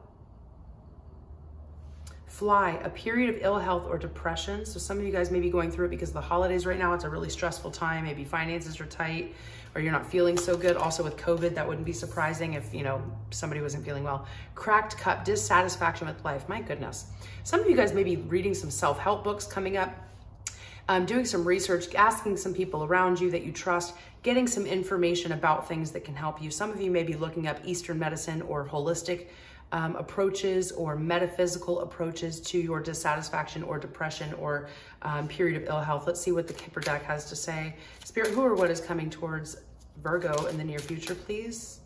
Fly, a period of ill health or depression. So some of you guys may be going through it because of the holidays right now. It's a really stressful time. Maybe finances are tight or you're not feeling so good. Also with COVID, that wouldn't be surprising if, you know, somebody wasn't feeling well. Cracked cup, dissatisfaction with life. My goodness. Some of you guys may be reading some self-help books coming up. Um, doing some research, asking some people around you that you trust, getting some information about things that can help you. Some of you may be looking up Eastern medicine or holistic um, approaches or metaphysical approaches to your dissatisfaction or depression or um, period of ill health. Let's see what the Kipper deck has to say. Spirit, who or what is coming towards Virgo in the near future, please?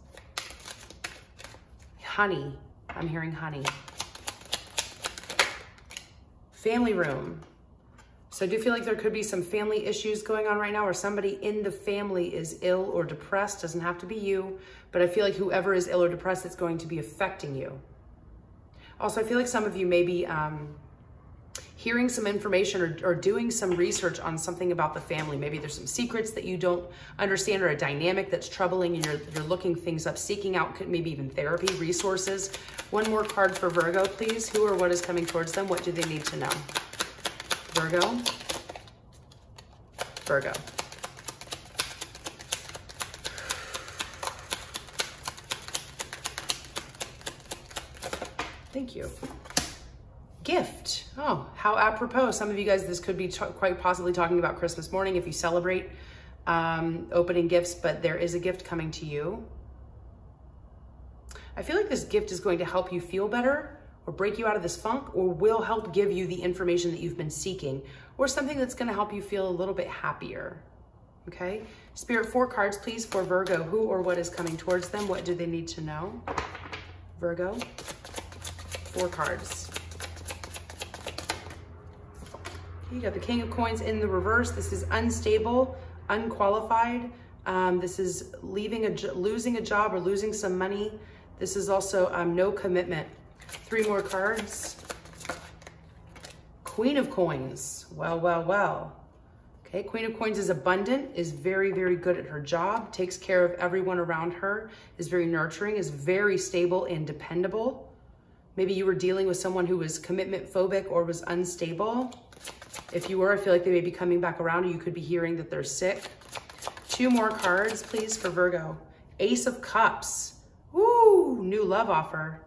Honey. I'm hearing honey. Family room. So I do feel like there could be some family issues going on right now, or somebody in the family is ill or depressed. Doesn't have to be you, but I feel like whoever is ill or depressed, it's going to be affecting you. Also, I feel like some of you may be um, hearing some information or, or doing some research on something about the family. Maybe there's some secrets that you don't understand or a dynamic that's troubling, and you're, you're looking things up, seeking out maybe even therapy, resources. One more card for Virgo, please. Who or what is coming towards them? What do they need to know? Virgo, Virgo. Thank you. Gift. Oh, how apropos. Some of you guys, this could be quite possibly talking about Christmas morning if you celebrate um, opening gifts, but there is a gift coming to you. I feel like this gift is going to help you feel better, or break you out of this funk, or will help give you the information that you've been seeking, or something that's gonna help you feel a little bit happier, okay? Spirit, four cards, please, for Virgo. Who or what is coming towards them? What do they need to know? Virgo, four cards. You got the King of Coins in the reverse. This is unstable, unqualified. Um, this is leaving a, losing a job or losing some money. This is also um, no commitment. Three more cards. Queen of Coins. Well, well, well. Okay, Queen of Coins is abundant, is very, very good at her job, takes care of everyone around her, is very nurturing, is very stable and dependable. Maybe you were dealing with someone who was commitment phobic or was unstable. If you were, I feel like they may be coming back around, or you could be hearing that they're sick. Two more cards, please, for Virgo. Ace of Cups. Woo, new love offer.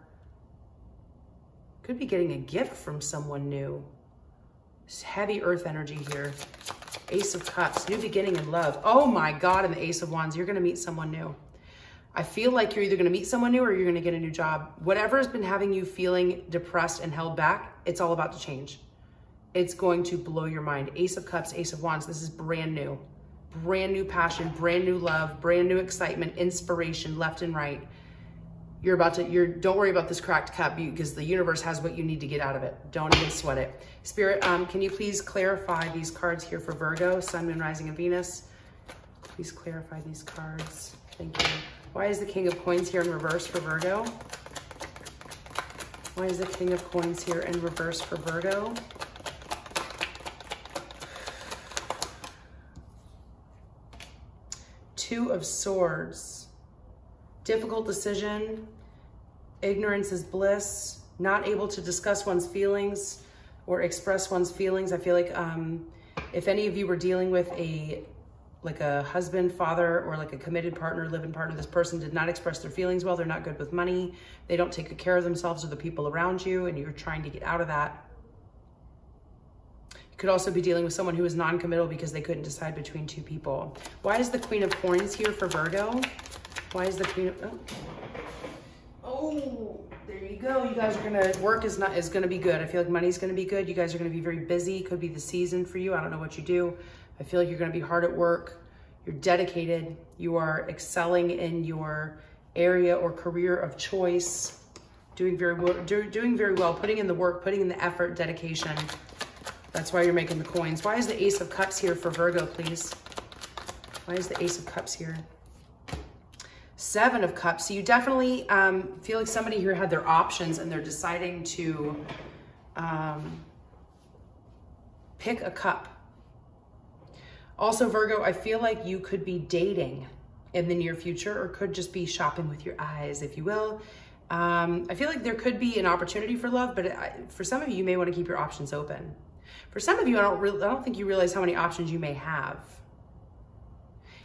Could be getting a gift from someone new. It's heavy earth energy here. Ace of Cups, new beginning in love. Oh my God, and the Ace of Wands, you're gonna meet someone new. I feel like you're either gonna meet someone new or you're gonna get a new job. Whatever has been having you feeling depressed and held back, it's all about to change. It's going to blow your mind. Ace of Cups, Ace of Wands, this is brand new. Brand new passion, brand new love, brand new excitement, inspiration, left and right. You're about to, you're, don't worry about this cracked cup because the universe has what you need to get out of it. Don't even sweat it. Spirit, um, can you please clarify these cards here for Virgo, Sun, Moon, Rising, and Venus? Please clarify these cards. Thank you. Why is the King of Coins here in reverse for Virgo? Why is the King of Coins here in reverse for Virgo? Two of Swords. Difficult decision, ignorance is bliss, not able to discuss one's feelings or express one's feelings. I feel like um, if any of you were dealing with a, like a husband, father, or like a committed partner, live-in partner, this person did not express their feelings well, they're not good with money, they don't take good care of themselves or the people around you, and you're trying to get out of that. You could also be dealing with someone who is non-committal because they couldn't decide between two people. Why is the Queen of Coins here for Virgo? Why is the Queen of, oh. oh, there you go. You guys are gonna, work is not, is gonna be good. I feel like money's gonna be good. You guys are gonna be very busy. Could be the season for you. I don't know what you do. I feel like you're gonna be hard at work. You're dedicated. You are excelling in your area or career of choice. Doing very well, do, doing very well, putting in the work, putting in the effort, dedication. That's why you're making the coins. Why is the Ace of Cups here for Virgo, please? Why is the Ace of Cups here? Seven of Cups. So you definitely um, feel like somebody here had their options and they're deciding to um, pick a cup. Also, Virgo, I feel like you could be dating in the near future or could just be shopping with your eyes, if you will. Um, I feel like there could be an opportunity for love, but I, for some of you, you may want to keep your options open. For some of you, I don't, re I don't think you realize how many options you may have.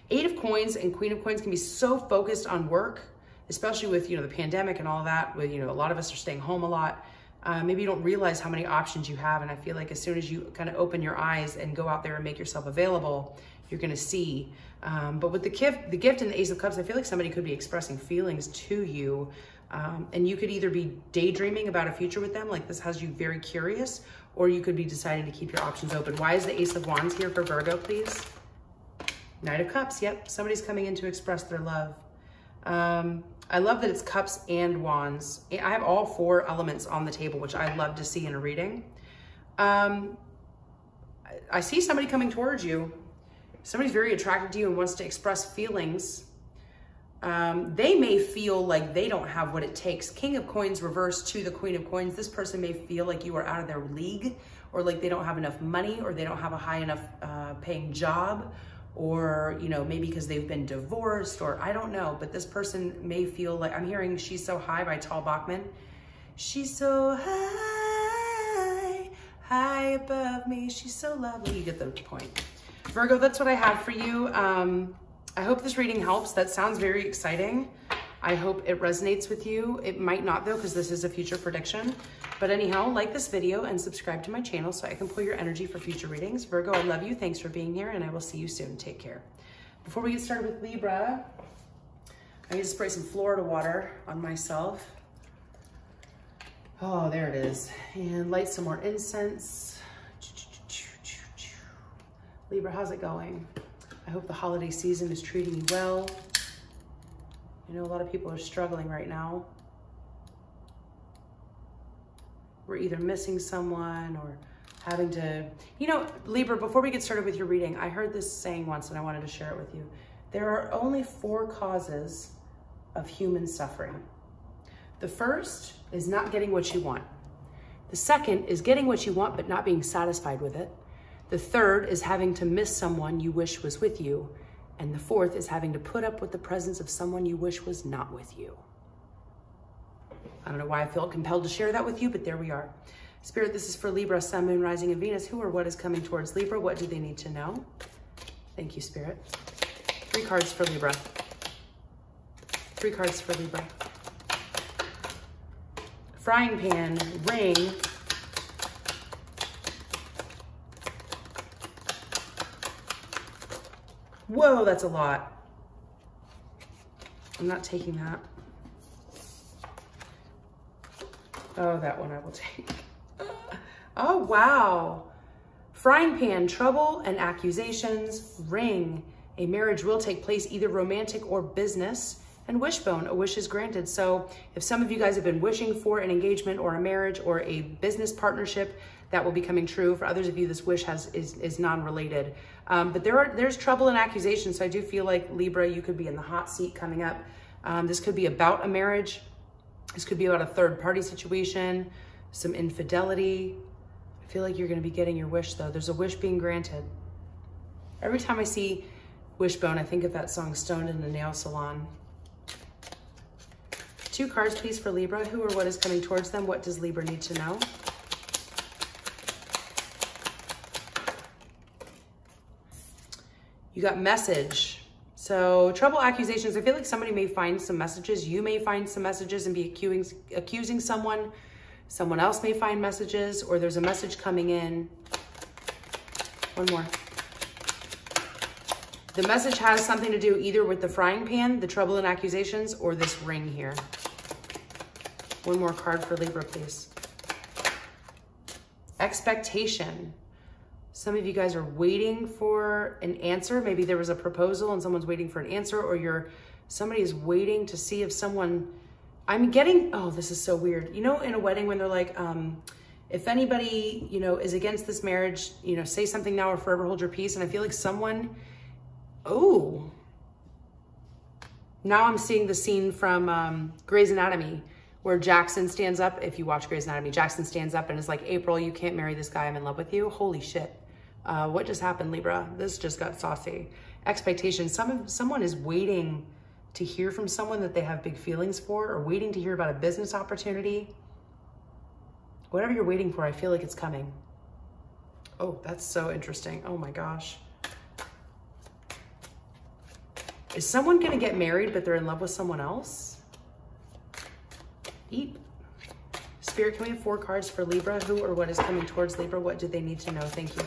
Eight of Coins and Queen of Coins can be so focused on work, especially with, you know, the pandemic and all that, with, you know, a lot of us are staying home a lot. Uh, maybe you don't realize how many options you have. And I feel like as soon as you kind of open your eyes and go out there and make yourself available, you're going to see. Um, but with the gift, the gift and the Ace of Cups, I feel like somebody could be expressing feelings to you. Um, and you could either be daydreaming about a future with them, like this has you very curious, or you could be deciding to keep your options open. Why is the Ace of Wands here for Virgo, please? Knight of Cups. Yep. Somebody's coming in to express their love. Um, I love that it's cups and wands. I have all four elements on the table, which I love to see in a reading. Um, I see somebody coming towards you. Somebody's very attracted to you and wants to express feelings. Um, they may feel like they don't have what it takes. King of Coins reversed to the Queen of Coins. This person may feel like you are out of their league, or like they don't have enough money, or they don't have a high enough uh, paying job, or, you know, maybe because they've been divorced, or I don't know, but this person may feel like, I'm hearing She's So High by Tal Bachman. She's so high, high above me. She's so lovely. You get the point. Virgo, that's what I have for you. Um, I hope this reading helps. That sounds very exciting. I hope it resonates with you. It might not though, because this is a future prediction. But anyhow, like this video and subscribe to my channel so I can pull your energy for future readings. Virgo, I love you. Thanks for being here, and I will see you soon. Take care. Before we get started with Libra, I need to spray some Florida water on myself. Oh, there it is. And light some more incense. Libra, how's it going? I hope the holiday season is treating you well. I know a lot of people are struggling right now. We're either missing someone or having to, you know, Libra, before we get started with your reading, I heard this saying once and I wanted to share it with you. There are only four causes of human suffering. The first is not getting what you want. The second is getting what you want, but not being satisfied with it. The third is having to miss someone you wish was with you. And the fourth is having to put up with the presence of someone you wish was not with you. I don't know why I felt compelled to share that with you, but there we are. Spirit, this is for Libra, Sun, Moon, Rising, and Venus. Who or what is coming towards Libra? What do they need to know? Thank you, Spirit. Three cards for Libra. Three cards for Libra. Frying pan, ring. Whoa, that's a lot. I'm not taking that. Oh, that one I will take. Oh, wow. Frying pan, trouble and accusations. Ring, a marriage will take place, either romantic or business. And wishbone, a wish is granted. So if some of you guys have been wishing for an engagement or a marriage or a business partnership, that will be coming true. For others of you, this wish has is, is non-related. Um, but there are there's trouble and accusations. So I do feel like, Libra, you could be in the hot seat coming up. Um, this could be about a marriage. This could be about a third-party situation, some infidelity. I feel like you're going to be getting your wish, though. There's a wish being granted. Every time I see Wishbone, I think of that song, Stoned in a Nail Salon. Two cards, please, for Libra. Who or what is coming towards them? What does Libra need to know? You got message. So trouble, accusations. I feel like somebody may find some messages. You may find some messages and be accusing, accusing someone. Someone else may find messages, or there's a message coming in. One more. The message has something to do either with the frying pan, the trouble and accusations, or this ring here. One more card for Libra, please. Expectation. Some of you guys are waiting for an answer. Maybe there was a proposal and someone's waiting for an answer, or you're, somebody is waiting to see if someone, I'm getting, oh, this is so weird. You know, in a wedding when they're like, um, if anybody, you know, is against this marriage, you know, say something now or forever hold your peace. And I feel like someone, oh, now I'm seeing the scene from um, Grey's Anatomy, where Jackson stands up. If you watch Grey's Anatomy, Jackson stands up and is like, April, you can't marry this guy. I'm in love with you. Holy shit. Uh, what just happened, Libra? This just got saucy. Expectation. Some, someone is waiting to hear from someone that they have big feelings for, or waiting to hear about a business opportunity. Whatever you're waiting for, I feel like it's coming. Oh, that's so interesting. Oh my gosh. Is someone gonna get married, but they're in love with someone else? Eep. Spirit, can we have four cards for Libra? Who or what is coming towards Libra? What do they need to know? Thank you.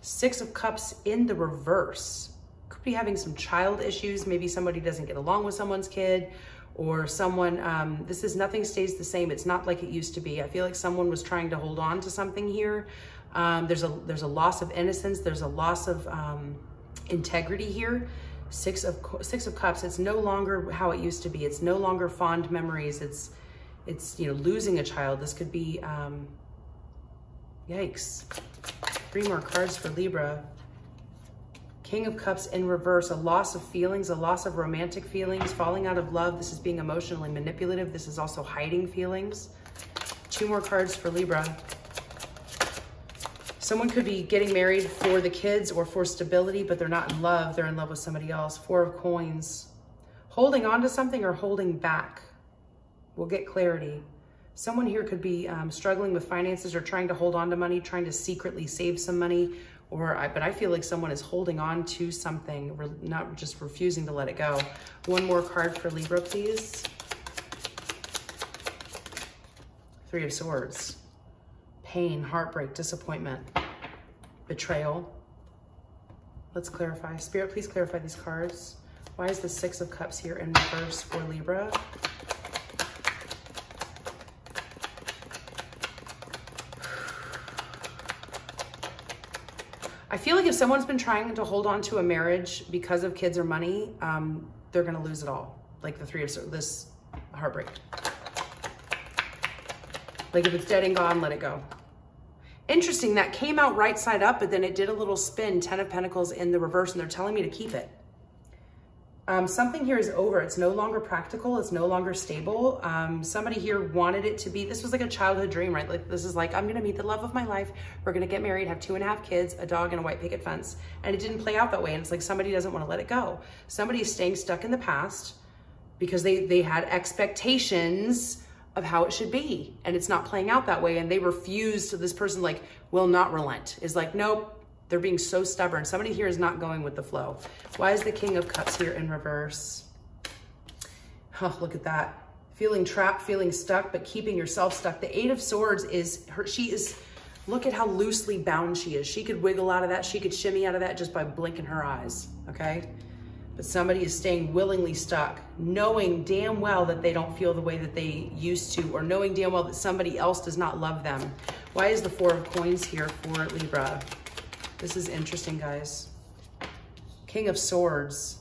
Six of Cups in the reverse. Could be having some child issues. Maybe somebody doesn't get along with someone's kid, or someone, um, this is nothing stays the same. It's not like it used to be. I feel like someone was trying to hold on to something here. Um, there's a there's a loss of innocence. There's a loss of um, integrity here. Six of Six of Cups. It's no longer how it used to be. It's no longer fond memories. It's it's you know, losing a child. This could be um, yikes. Three more cards for Libra. King of Cups in reverse, a loss of feelings, a loss of romantic feelings, falling out of love. This is being emotionally manipulative. This is also hiding feelings. Two more cards for Libra. Someone could be getting married for the kids or for stability, but they're not in love. They're in love with somebody else. Four of Coins. Holding on to something or holding back. We'll get clarity. Someone here could be um, struggling with finances or trying to hold on to money, trying to secretly save some money. Or I, but I feel like someone is holding on to something, re, not just refusing to let it go. One more card for Libra, please. Three of Swords. Pain, heartbreak, disappointment, betrayal. Let's clarify. Spirit, please clarify these cards. Why is the Six of Cups here in reverse for Libra? I feel like if someone's been trying to hold on to a marriage because of kids or money, um, they're going to lose it all. Like the three of Swords, this heartbreak. Like if it's dead and gone, let it go. Interesting, that came out right side up, but then it did a little spin, Ten of Pentacles in the reverse, and they're telling me to keep it. Um, something here is over. It's no longer practical. It's no longer stable. Um, somebody here wanted it to be, this was like a childhood dream, right? Like this is like, I'm going to meet the love of my life. We're going to get married, have two and a half kids, a dog and a white picket fence. And it didn't play out that way. And it's like, somebody doesn't want to let it go. Somebody's staying stuck in the past because they, they had expectations of how it should be. And it's not playing out that way. And they refuse to, this person like will not relent, is like, nope. They're being so stubborn. Somebody here is not going with the flow. Why is the King of Cups here in reverse? Oh, look at that. Feeling trapped, feeling stuck, but keeping yourself stuck. The Eight of Swords is, her. she is, look at how loosely bound she is. She could wiggle out of that. She could shimmy out of that just by blinking her eyes, okay? But somebody is staying willingly stuck, knowing damn well that they don't feel the way that they used to, or knowing damn well that somebody else does not love them. Why is the Four of Coins here for Libra? This is interesting, guys. King of Swords.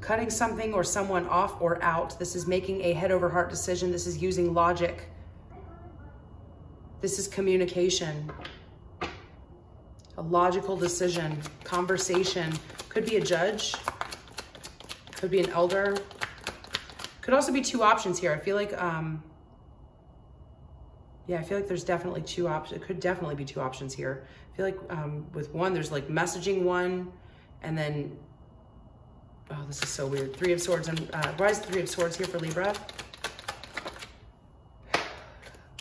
Cutting something or someone off or out. This is making a head over heart decision. This is using logic. This is communication. A logical decision. Conversation. Could be a judge. Could be an elder. Could also be two options here. I feel like, um, yeah, I feel like there's definitely two options. It could definitely be two options here. I feel like um, with one, there's like messaging one, and then, oh, this is so weird. Three of Swords, and uh, why is the Three of Swords here for Libra?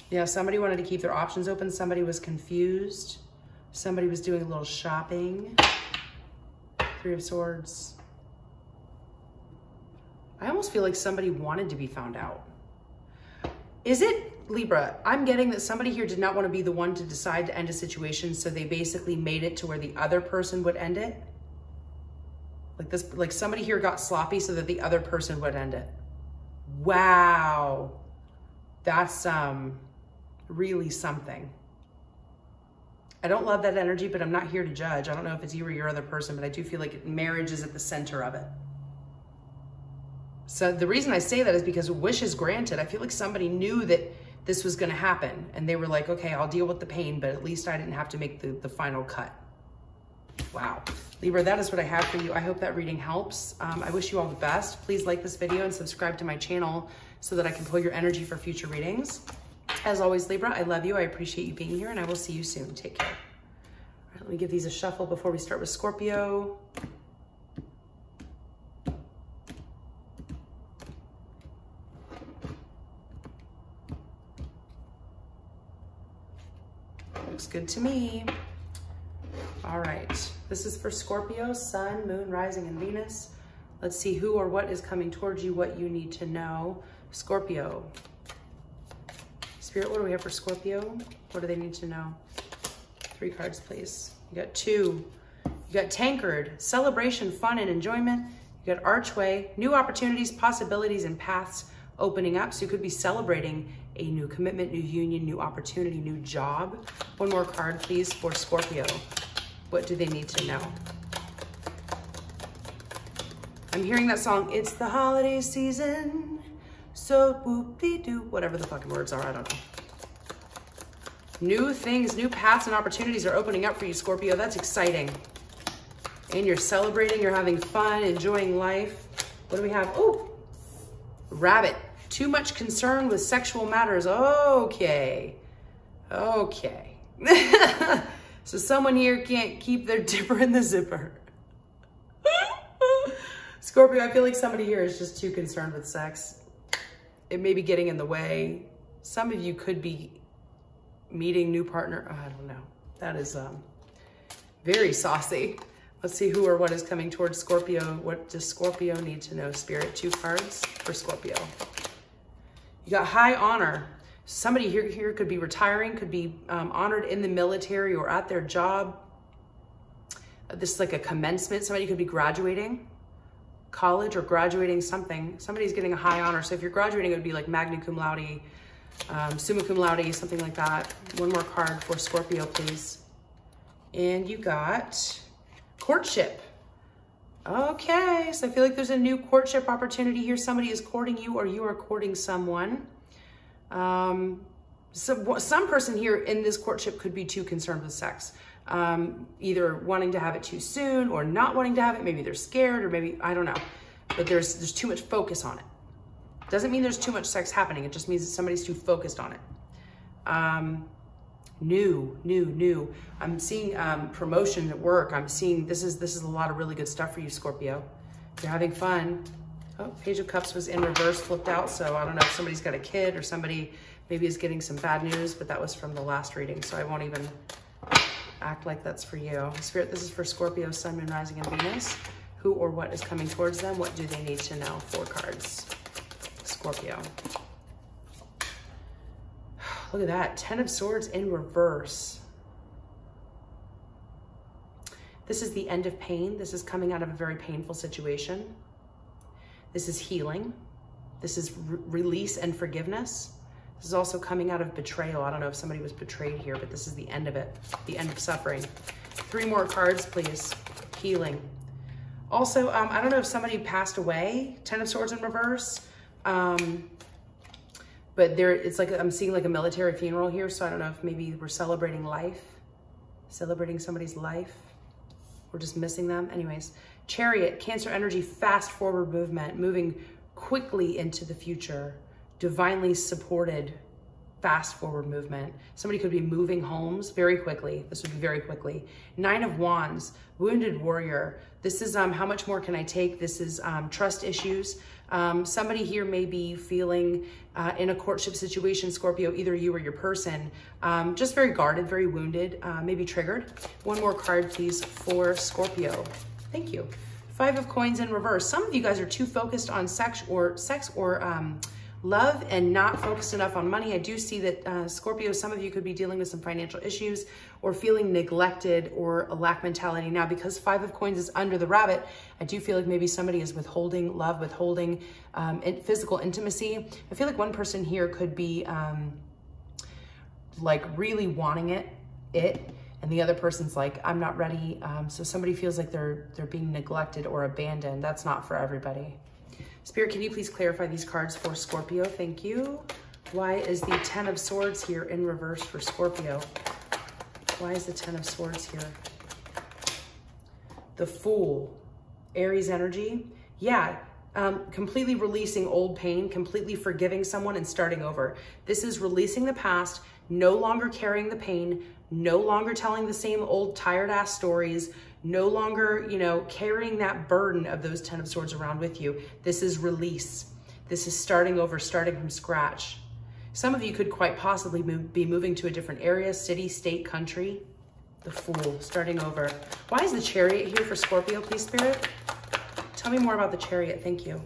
Yeah, somebody wanted to keep their options open. Somebody was confused. Somebody was doing a little shopping. Three of Swords. I almost feel like somebody wanted to be found out. Is it? Libra, I'm getting that somebody here did not want to be the one to decide to end a situation, so they basically made it to where the other person would end it. Like this, like somebody here got sloppy so that the other person would end it. Wow. That's um, really something. I don't love that energy, but I'm not here to judge. I don't know if it's you or your other person, but I do feel like marriage is at the center of it. So the reason I say that is because wish is granted. I feel like somebody knew that this was going to happen, and they were like, okay, I'll deal with the pain, but at least I didn't have to make the, the final cut. Wow. Libra, that is what I have for you. I hope that reading helps. Um, I wish you all the best. Please like this video and subscribe to my channel so that I can pull your energy for future readings. As always, Libra, I love you. I appreciate you being here, and I will see you soon. Take care. All right, let me give these a shuffle before we start with Scorpio. good to me. All right, this is for Scorpio, Sun, Moon, Rising, and Venus. Let's see who or what is coming towards you, what you need to know. Scorpio. Spirit, what do we have for Scorpio? What do they need to know? Three cards, please. You got two. You got Tankard, celebration, fun, and enjoyment. You got Archway, new opportunities, possibilities, and paths opening up. So you could be celebrating a new commitment, new union, new opportunity, new job. One more card, please, for Scorpio. What do they need to know? I'm hearing that song, it's the holiday season, so whoop-dee-doo, whatever the fucking words are, I don't know. New things, new paths and opportunities are opening up for you, Scorpio. That's exciting. And you're celebrating, you're having fun, enjoying life. What do we have? Oh, Rabbit. Too much concern with sexual matters. Okay. Okay. So someone here can't keep their dipper in the zipper. Scorpio, I feel like somebody here is just too concerned with sex. It may be getting in the way. Some of you could be meeting new partner. Oh, I don't know. That is um, very saucy. Let's see who or what is coming towards Scorpio. What does Scorpio need to know, Spirit? Two cards for Scorpio. You got high honor. Somebody here, here could be retiring, could be um, honored in the military or at their job. This is like a commencement. Somebody could be graduating college or graduating something. Somebody's getting a high honor. So if you're graduating, it would be like magna cum laude, um, summa cum laude, something like that. One more card for Scorpio, please. And you got courtship. Okay, so I feel like there's a new courtship opportunity here. Somebody is courting you or you are courting someone. Um, so some person here in this courtship could be too concerned with sex. Um, either wanting to have it too soon or not wanting to have it. Maybe they're scared or maybe, I don't know, but there's, there's too much focus on it. Doesn't mean there's too much sex happening. It just means that somebody's too focused on it. Um, new, new, new. I'm seeing, um, promotion at work. I'm seeing, this is, this is a lot of really good stuff for you, Scorpio. You're having fun. Oh, Page of Cups was in reverse, flipped out. So I don't know if somebody's got a kid or somebody maybe is getting some bad news, but that was from the last reading. So I won't even act like that's for you. Spirit, this is for Scorpio, Sun, Moon, Rising, and Venus. Who or what is coming towards them? What do they need to know? Four cards. Scorpio. Look at that. Ten of Swords in reverse. This is the end of pain. This is coming out of a very painful situation. This is healing. This is re- release and forgiveness. This is also coming out of betrayal. I don't know if somebody was betrayed here, but this is the end of it, the end of suffering. Three more cards, please. Healing. Also, um, I don't know if somebody passed away, Ten of Swords in reverse, um, but there, it's like I'm seeing like a military funeral here, so I don't know if maybe we're celebrating life, celebrating somebody's life. We're just missing them. Anyways, Chariot, Cancer energy, fast forward movement, moving quickly into the future. Divinely supported fast forward movement. Somebody could be moving homes very quickly. This would be very quickly. Nine of Wands, wounded warrior. This is um, how much more can I take? This is um, trust issues. Um, somebody here may be feeling uh, in a courtship situation, Scorpio, either you or your person, um, just very guarded, very wounded, uh, maybe triggered. One more card, please, for Scorpio. Thank you. Five of Coins in reverse. Some of you guys are too focused on sex or sex or um, love and not focused enough on money. I do see that uh, Scorpio, some of you could be dealing with some financial issues or feeling neglected or a lack mentality. Now, because Five of Coins is under the rabbit, I do feel like maybe somebody is withholding love, withholding um, in physical intimacy. I feel like one person here could be um, like really wanting it, it, and the other person's like, I'm not ready. Um, so somebody feels like they're, they're being neglected or abandoned. That's not for everybody. Spirit, can you please clarify these cards for Scorpio? Thank you. Why is the Ten of Swords here in reverse for Scorpio? Why is the Ten of Swords here? The Fool, Aries energy. Yeah, um, completely releasing old pain, completely forgiving someone and starting over. This is releasing the past, no longer carrying the pain, no longer telling the same old tired ass stories, no longer, you know, carrying that burden of those Ten of Swords around with you. This is release. This is starting over, starting from scratch. Some of you could quite possibly move, be moving to a different area, city, state, country. The Fool, starting over. Why is the Chariot here for Scorpio, please, Spirit? Tell me more about the Chariot, thank you.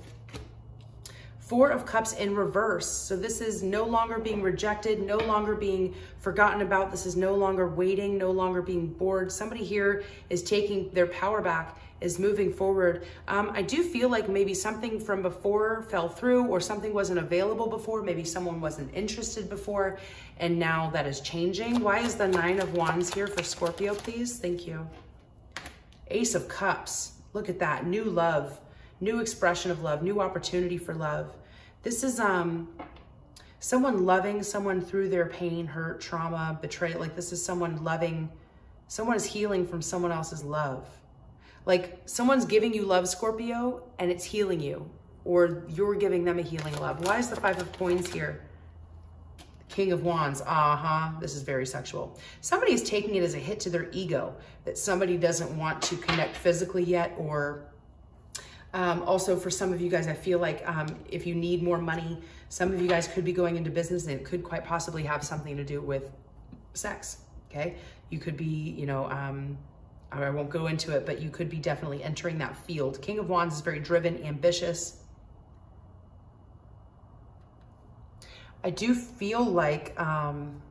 Four of Cups in reverse. So this is no longer being rejected, no longer being forgotten about. This is no longer waiting, no longer being bored. Somebody here is taking their power back, is moving forward. Um, I do feel like maybe something from before fell through or something wasn't available before. Maybe someone wasn't interested before and now that is changing. Why is the Nine of Wands here for Scorpio, please? Thank you. Ace of Cups. Look at that, new love. New expression of love, new opportunity for love. This is um, someone loving someone through their pain, hurt, trauma, betrayal. Like this is someone loving, someone is healing from someone else's love. Like someone's giving you love, Scorpio, and it's healing you, or you're giving them a healing love. Why is the Five of Coins here? King of Wands, uh-huh, this is very sexual. Somebody is taking it as a hit to their ego that somebody doesn't want to connect physically yet, or Um, also for some of you guys, I feel like um, if you need more money, some of you guys could be going into business and it could quite possibly have something to do with sex, okay? You could be, you know, um, I won't go into it, but you could be definitely entering that field. King of Wands is very driven, ambitious. I do feel like um,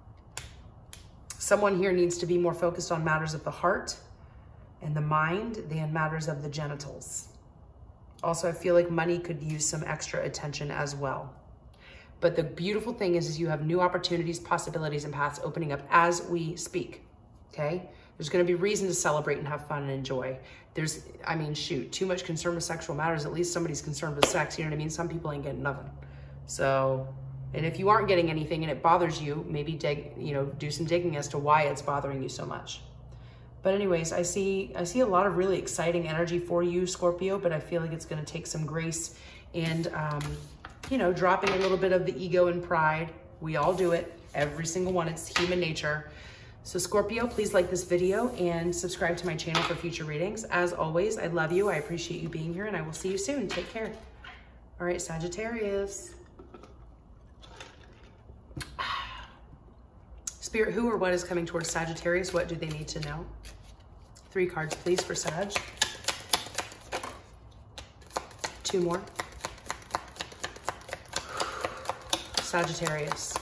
someone here needs to be more focused on matters of the heart and the mind than matters of the genitals. Also, I feel like money could use some extra attention as well. But the beautiful thing is, is you have new opportunities, possibilities, and paths opening up as we speak, okay? There's going to be reason to celebrate and have fun and enjoy. There's, I mean, shoot, too much concern with sexual matters. At least somebody's concerned with sex, you know what I mean? Some people ain't getting nothing. So, and if you aren't getting anything and it bothers you, maybe dig, you know, do some digging as to why it's bothering you so much. But anyways, I see I see a lot of really exciting energy for you, Scorpio, but I feel like it's going to take some grace and, um, you know, dropping a little bit of the ego and pride. We all do it. Every single one. It's human nature. So Scorpio, please like this video and subscribe to my channel for future readings. As always, I love you. I appreciate you being here and I will see you soon. Take care. All right, Sagittarius. Spirit, who or what is coming towards Sagittarius? What do they need to know? Three cards, please, for Sag. Two more. Sagittarius.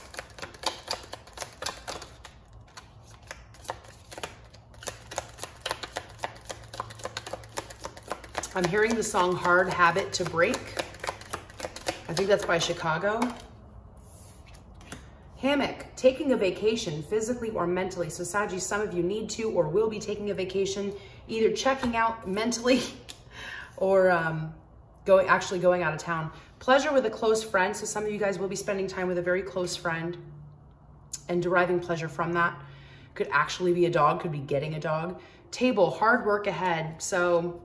I'm hearing the song Hard Habit to Break. I think that's by Chicago. Hammock, taking a vacation physically or mentally. So Saji, some of you need to or will be taking a vacation, either checking out mentally or um, going, actually going out of town. Pleasure with a close friend. So some of you guys will be spending time with a very close friend and deriving pleasure from that. Could actually be a dog, could be getting a dog. Table, hard work ahead. So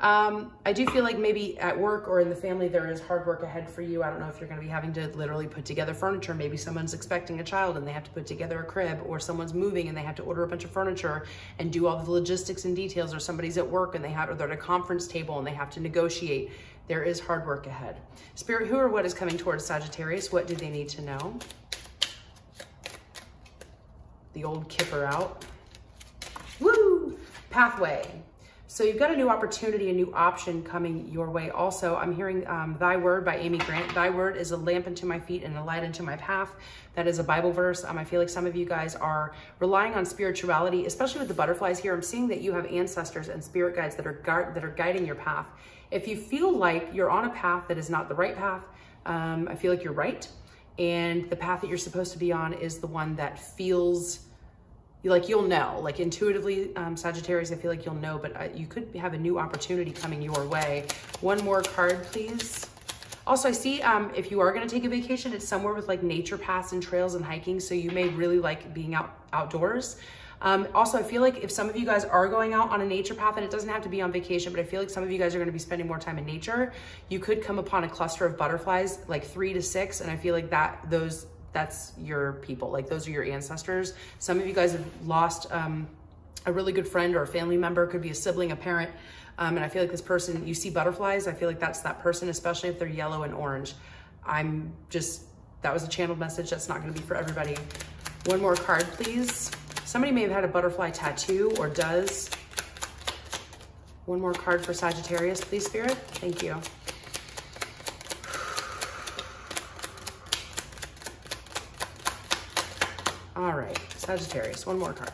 um, I do feel like maybe at work or in the family, there is hard work ahead for you. I don't know if you're going to be having to literally put together furniture. Maybe someone's expecting a child and they have to put together a crib, or someone's moving and they have to order a bunch of furniture and do all the logistics and details, or somebody's at work and they have, or they're at a conference table and they have to negotiate. There is hard work ahead. Spirit, who or what is coming towards Sagittarius? What do they need to know? The old kipper out. Woo! Pathway. So you've got a new opportunity, a new option coming your way. Also, I'm hearing um, Thy Word by Amy Grant. Thy word is a lamp unto my feet and a light unto my path. That is a Bible verse. Um, I feel like some of you guys are relying on spirituality, especially with the butterflies here. I'm seeing that you have ancestors and spirit guides that are, that are guiding your path. If you feel like you're on a path that is not the right path, um, I feel like you're right. And the path that you're supposed to be on is the one that feels like you'll know, like intuitively, um, Sagittarius, I feel like you'll know, but uh, you could have a new opportunity coming your way. One more card, please. Also, I see um, if you are gonna take a vacation, it's somewhere with like nature paths and trails and hiking, so you may really like being out outdoors. Um, also, I feel like if some of you guys are going out on a nature path, and it doesn't have to be on vacation, but I feel like some of you guys are going to be spending more time in nature, you could come upon a cluster of butterflies, like three to six, and I feel like that those that's your people, like those are your ancestors. Some of you guys have lost um, a really good friend or a family member, could be a sibling, a parent, um, and I feel like this person, you see butterflies, I feel like that's that person, especially if they're yellow and orange. I'm just That was a channeled message. That's not going to be for everybody. One more card, please. Somebody may have had a butterfly tattoo or does. One more card for Sagittarius, please, Spirit. Thank you. All right, Sagittarius, one more card.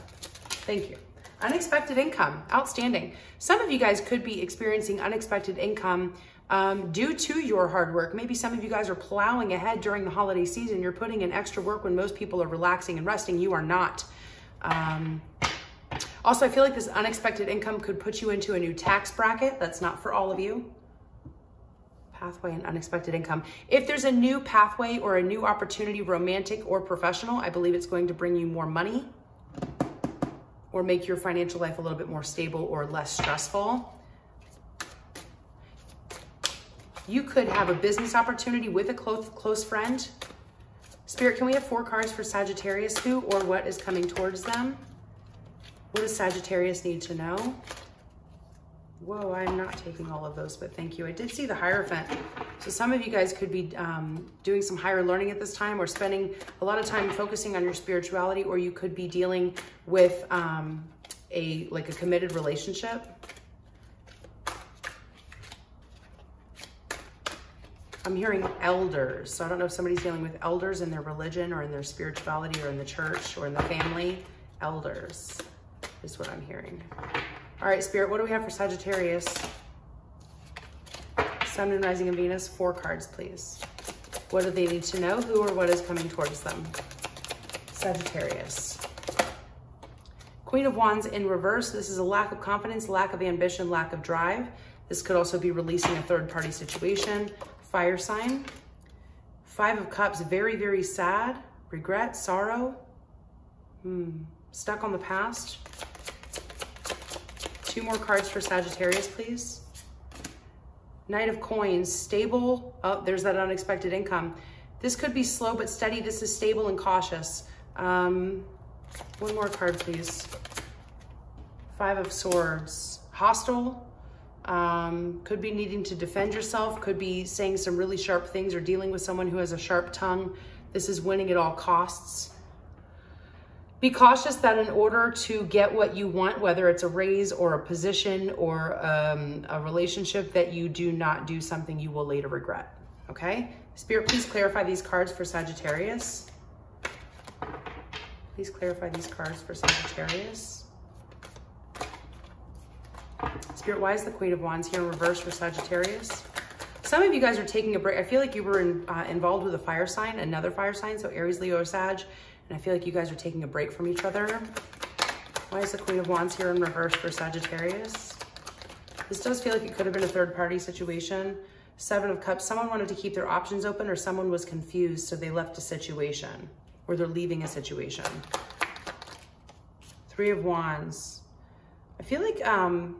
Thank you. Unexpected income, outstanding. Some of you guys could be experiencing unexpected income um, due to your hard work. Maybe some of you guys are plowing ahead during the holiday season. You're putting in extra work when most people are relaxing and resting. You are not. Um, Also, I feel like this unexpected income could put you into a new tax bracket. That's not for all of you. Pathway and unexpected income. If there's a new pathway or a new opportunity, romantic or professional, I believe it's going to bring you more money or make your financial life a little bit more stable or less stressful. You could have a business opportunity with a close, close friend. Spirit, can we have four cards for Sagittarius? Who or what is coming towards them? What does Sagittarius need to know? Whoa, I'm not taking all of those, but thank you. I did see the Hierophant. So some of you guys could be um, doing some higher learning at this time or spending a lot of time focusing on your spirituality, or you could be dealing with um, a like a committed relationship. I'm hearing elders. So I don't know if somebody's dealing with elders in their religion or in their spirituality or in the church or in the family. Elders is what I'm hearing. All right, Spirit, what do we have for Sagittarius? Sun, Moon, Rising, and Venus, four cards, please. What do they need to know? Who or what is coming towards them? Sagittarius. Queen of Wands in reverse. This is a lack of confidence, lack of ambition, lack of drive. This could also be releasing a third-party situation. Fire sign. Five of Cups, very, very sad. Regret, sorrow. Hmm. Stuck on the past. Two more cards for Sagittarius, please. Knight of Coins, stable. Oh, there's that unexpected income. This could be slow but steady. This is stable and cautious. Um, one more card, please. Five of Swords, hostile. Um, could be needing to defend yourself. Could be saying some really sharp things or dealing with someone who has a sharp tongue. This is winning at all costs. Be cautious that in order to get what you want, whether it's a raise or a position or um, a relationship, that you do not do something you will later regret, okay? Spirit, please clarify these cards for Sagittarius. Please clarify these cards for Sagittarius. Spirit, why is the Queen of Wands here in reverse for Sagittarius? Some of you guys are taking a break. I feel like you were in, uh, involved with a fire sign, another fire sign, so Aries, Leo, or Sag. And I feel like you guys are taking a break from each other. Why is the Queen of Wands here in reverse for Sagittarius? This does feel like it could have been a third-party situation. Seven of Cups. Someone wanted to keep their options open, or someone was confused, so they left a situation, or they're leaving a situation. Three of Wands. I feel like um,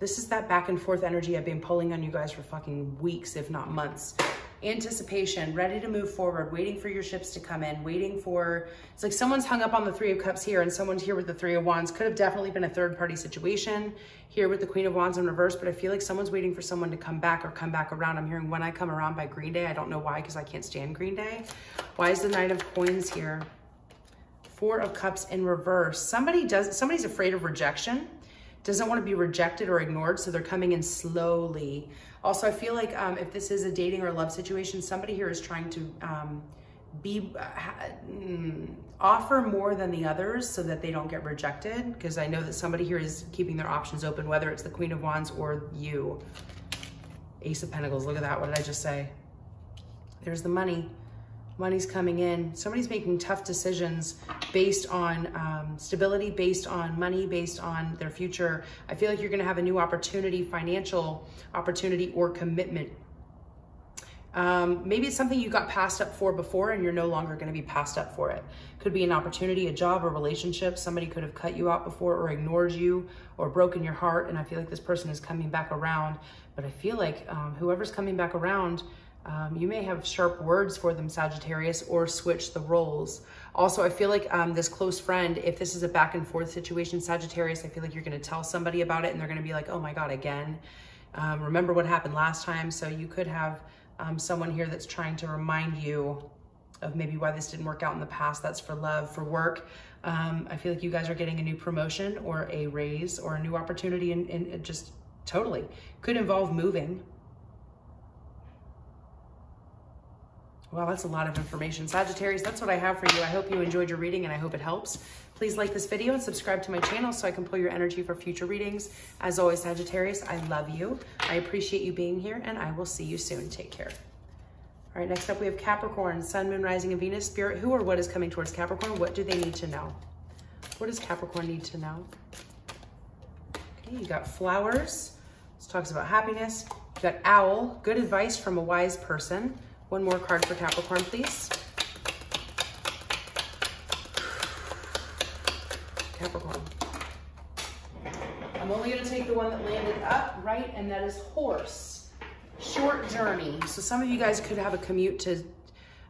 this is that back-and-forth energy I've been pulling on you guys for fucking weeks, if not months. Anticipation, ready to move forward, waiting for your ships to come in, waiting for, it's like someone's hung up on the Three of Cups here and someone's here with the Three of Wands. Could have definitely been a third party situation here with the Queen of Wands in reverse, but I feel like someone's waiting for someone to come back or come back around. I'm hearing When I Come Around by Green Day. I don't know why, because I can't stand Green Day. Why is the Knight of Coins here? Four of Cups in reverse. Somebody does, somebody's afraid of rejection, doesn't want to be rejected or ignored, so they're coming in slowly. Also, I feel like um, if this is a dating or a love situation, somebody here is trying to um, be uh, offer more than the others so that they don't get rejected, because I know that somebody here is keeping their options open, whether it's the Queen of Wands or you. Ace of Pentacles, look at that. What did I just say? There's the money. Money's coming in. Somebody's making tough decisions based on um, stability, based on money, based on their future. I feel like you're going to have a new opportunity, financial opportunity or commitment. Um, maybe it's something you got passed up for before and you're no longer going to be passed up for it. Could be an opportunity, a job, a relationship. Somebody could have cut you out before or ignored you or broken your heart. And I feel like this person is coming back around. But I feel like um, whoever's coming back around, Um, you may have sharp words for them, Sagittarius, or switch the roles. Also, I feel like um, this close friend, if this is a back and forth situation, Sagittarius, I feel like you're going to tell somebody about it and they're going to be like, oh my God, again. Um, remember what happened last time. So you could have um, someone here that's trying to remind you of maybe why this didn't work out in the past. That's for love, for work. Um, I feel like you guys are getting a new promotion or a raise or a new opportunity, and, and it just totally could involve moving. Wow, that's a lot of information. Sagittarius, that's what I have for you. I hope you enjoyed your reading and I hope it helps. Please like this video and subscribe to my channel so I can pull your energy for future readings. As always, Sagittarius, I love you. I appreciate you being here and I will see you soon. Take care. All right, next up we have Capricorn, Sun, Moon, Rising, and Venus. Spirit, who or what is coming towards Capricorn? What do they need to know? What does Capricorn need to know? Okay, you got flowers. This talks about happiness. You got owl, good advice from a wise person. One more card for Capricorn, please. Capricorn. I'm only gonna take the one that landed up, right? And that is horse, short journey. So some of you guys could have a commute to,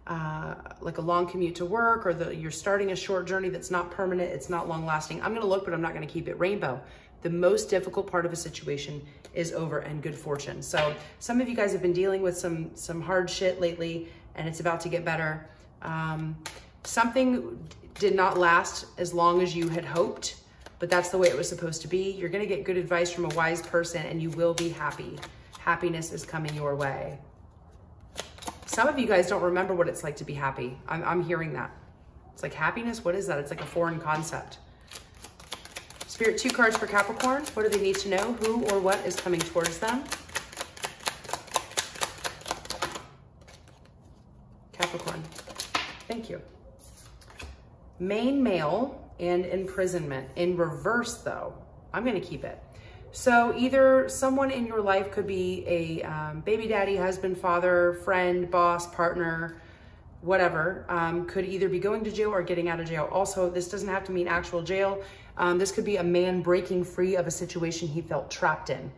uh, like a long commute to work, or the, you're starting a short journey that's not permanent, it's not long lasting. I'm gonna look, but I'm not gonna keep it. Rainbow. The most difficult part of a situation is over, and good fortune. So some of you guys have been dealing with some, some hard shit lately, and it's about to get better. Um, something did not last as long as you had hoped, but that's the way it was supposed to be. You're gonna get good advice from a wise person and you will be happy. Happiness is coming your way. Some of you guys don't remember what it's like to be happy. I'm, I'm hearing that. It's like happiness, what is that? It's like a foreign concept. Spirit, two cards for Capricorn. What do they need to know? Who or what is coming towards them? Capricorn, thank you. Main male and imprisonment. In reverse though, I'm gonna keep it. So either someone in your life could be a um, baby daddy, husband, father, friend, boss, partner, whatever, um, could either be going to jail or getting out of jail. Also, this doesn't have to mean actual jail. Um, this could be a man breaking free of a situation he felt trapped in.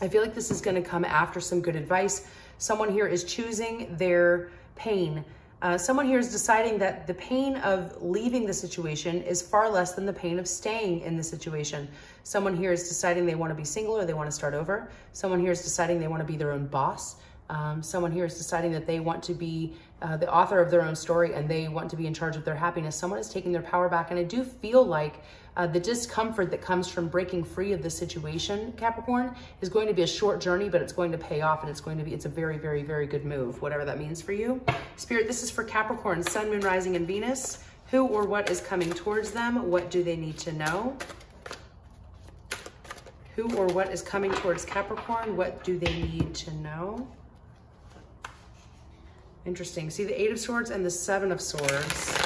I feel like this is gonna come after some good advice. Someone here is choosing their pain. Uh, someone here is deciding that the pain of leaving the situation is far less than the pain of staying in the situation. Someone here is deciding they wanna be single or they wanna start over. Someone here is deciding they wanna be their own boss. Um, someone here is deciding that they want to be uh, the author of their own story and they want to be in charge of their happiness. Someone is taking their power back. And I do feel like uh, the discomfort that comes from breaking free of the situation, Capricorn, is going to be a short journey, but it's going to pay off and it's going to be, it's a very, very, very good move, whatever that means for you. Spirit, this is for Capricorn, Sun, Moon, Rising, and Venus. Who or what is coming towards them? What do they need to know? Who or what is coming towards Capricorn? What do they need to know? Interesting. See the Eight of Swords and the Seven of Swords.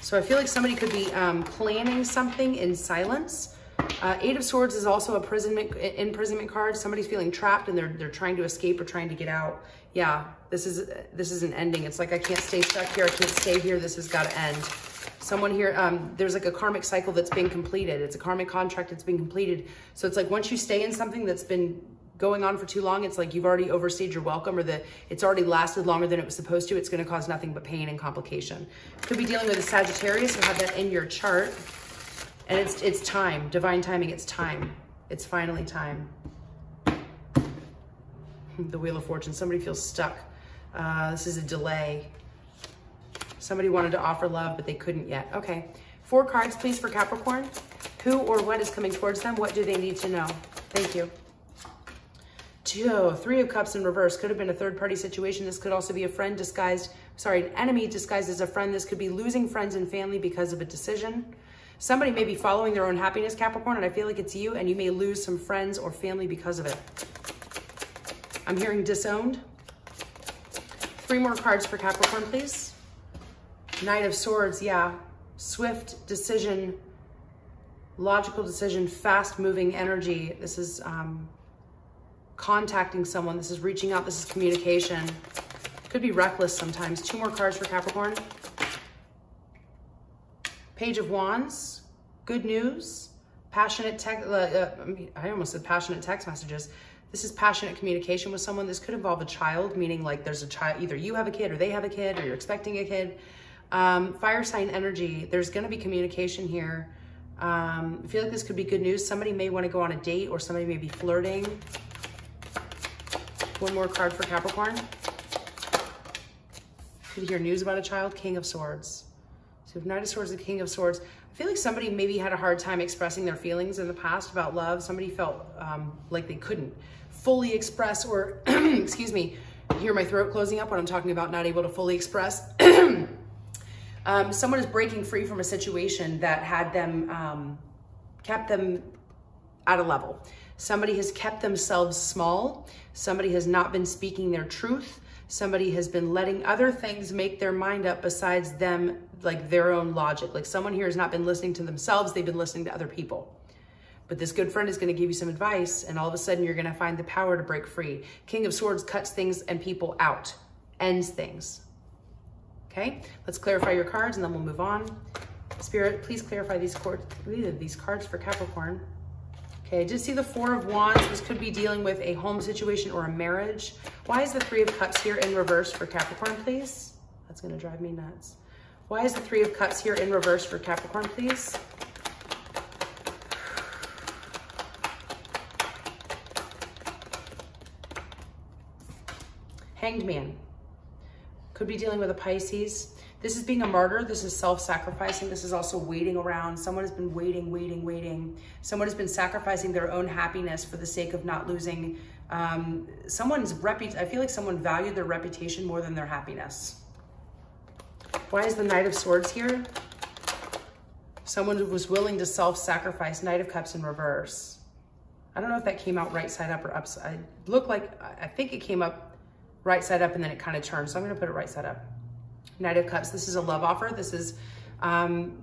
So I feel like somebody could be um, planning something in silence. Uh, Eight of Swords is also a imprisonment, imprisonment card. Somebody's feeling trapped and they're they're trying to escape or trying to get out. Yeah, this is this is an ending. It's like I can't stay stuck here. I can't stay here. This has got to end. Someone here, um, there's like a karmic cycle that's been completed. It's a karmic contract that's been completed. So it's like once you stay in something that's been going on for too long, it's like you've already overstayed your welcome, or that it's already lasted longer than it was supposed to. It's gonna cause nothing but pain and complication. Could be dealing with a Sagittarius, or have that in your chart. And it's, it's time, divine timing, it's time. It's finally time. The Wheel of Fortune, somebody feels stuck. Uh, this is a delay. Somebody wanted to offer love, but they couldn't yet. Okay, four cards please for Capricorn. Who or what is coming towards them? What do they need to know? Thank you. Two, Three of Cups in reverse. Could have been a third-party situation. This could also be a friend disguised, sorry, an enemy disguised as a friend. This could be losing friends and family because of a decision. Somebody may be following their own happiness, Capricorn, and I feel like it's you, and you may lose some friends or family because of it. I'm hearing disowned. Three more cards for Capricorn, please. Knight of Swords, yeah. Swift decision, logical decision, fast-moving energy. This is... Um, contacting someone. This is reaching out. This is communication. Could be reckless sometimes. Two more cards for Capricorn. Page of Wands. Good news. Passionate text. Uh, uh, I mean, I almost said passionate text messages. This is passionate communication with someone. This could involve a child, meaning like there's a child, either you have a kid or they have a kid or you're expecting a kid. Um, fire sign energy. There's going to be communication here. Um, I feel like this could be good news. Somebody may want to go on a date or somebody may be flirting. One more card for Capricorn. could hear news about a child, King of Swords. So Knight of Swords, the King of Swords. I feel like somebody maybe had a hard time expressing their feelings in the past about love. Somebody felt um, like they couldn't fully express or, excuse me, hear my throat closing up when I'm talking about not able to fully express. um, someone is breaking free from a situation that had them, um, kept them at a level. Somebody has kept themselves small. Somebody has not been speaking their truth. Somebody has been letting other things make their mind up besides them, like their own logic. Like someone here has not been listening to themselves. They've been listening to other people. But this good friend is going to give you some advice, and all of a sudden you're going to find the power to break free. King of Swords cuts things and people out, ends things. Okay, let's clarify your cards and then we'll move on. Spirit, please clarify these cards, these cards for Capricorn. Okay, I did see the Four of Wands. This could be dealing with a home situation or a marriage. Why is the Three of Cups here in reverse for Capricorn, please? That's going to drive me nuts. Why is the Three of Cups here in reverse for Capricorn, please? Hanged Man. Could be dealing with a Pisces. This is being a martyr. This is self-sacrificing. This is also waiting around. Someone has been waiting, waiting, waiting. Someone has been sacrificing their own happiness for the sake of not losing. Um, someone's repu- I feel like someone valued their reputation more than their happiness. Why is the Knight of Swords here? Someone who was willing to self-sacrifice. Knight of Cups in reverse. I don't know if that came out right side up or upside. It looked like, I think it came up right side up and then it kind of turned. So I'm going to put it right side up. Knight of Cups. This is a love offer. This is, um,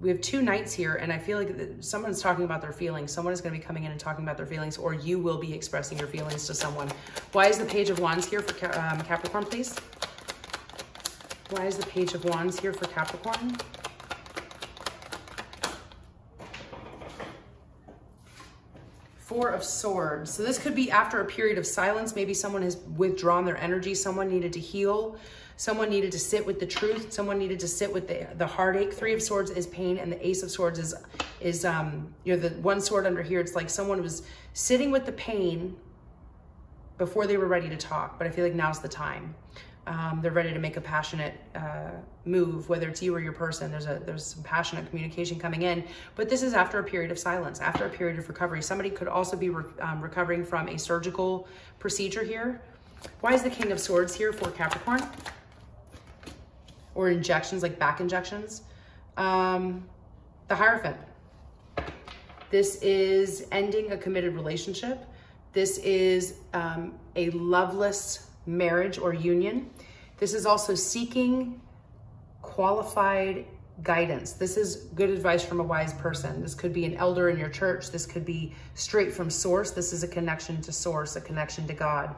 we have two knights here, and I feel like someone's talking about their feelings. Someone is going to be coming in and talking about their feelings, or you will be expressing your feelings to someone. Why is the Page of Wands here for um, Capricorn, please? Why is the Page of Wands here for Capricorn? Four of Swords. So this could be after a period of silence. Maybe someone has withdrawn their energy. Someone needed to heal. Someone needed to sit with the truth. Someone needed to sit with the, the heartache. Three of Swords is pain, and the Ace of Swords is, is um, you know, the one sword under here. It's like someone was sitting with the pain before they were ready to talk, but I feel like now's the time. Um, they're ready to make a passionate uh, move, whether it's you or your person. There's a there's some passionate communication coming in, but this is after a period of silence, after a period of recovery. Somebody could also be re um, recovering from a surgical procedure here. Why is the King of Swords here for Capricorn? Or injections, like back injections. Um, the Hierophant. This is ending a committed relationship. This is um, a loveless marriage or union. This is also seeking qualified guidance. This is good advice from a wise person. This could be an elder in your church. This could be straight from source. This is a connection to source, a connection to God.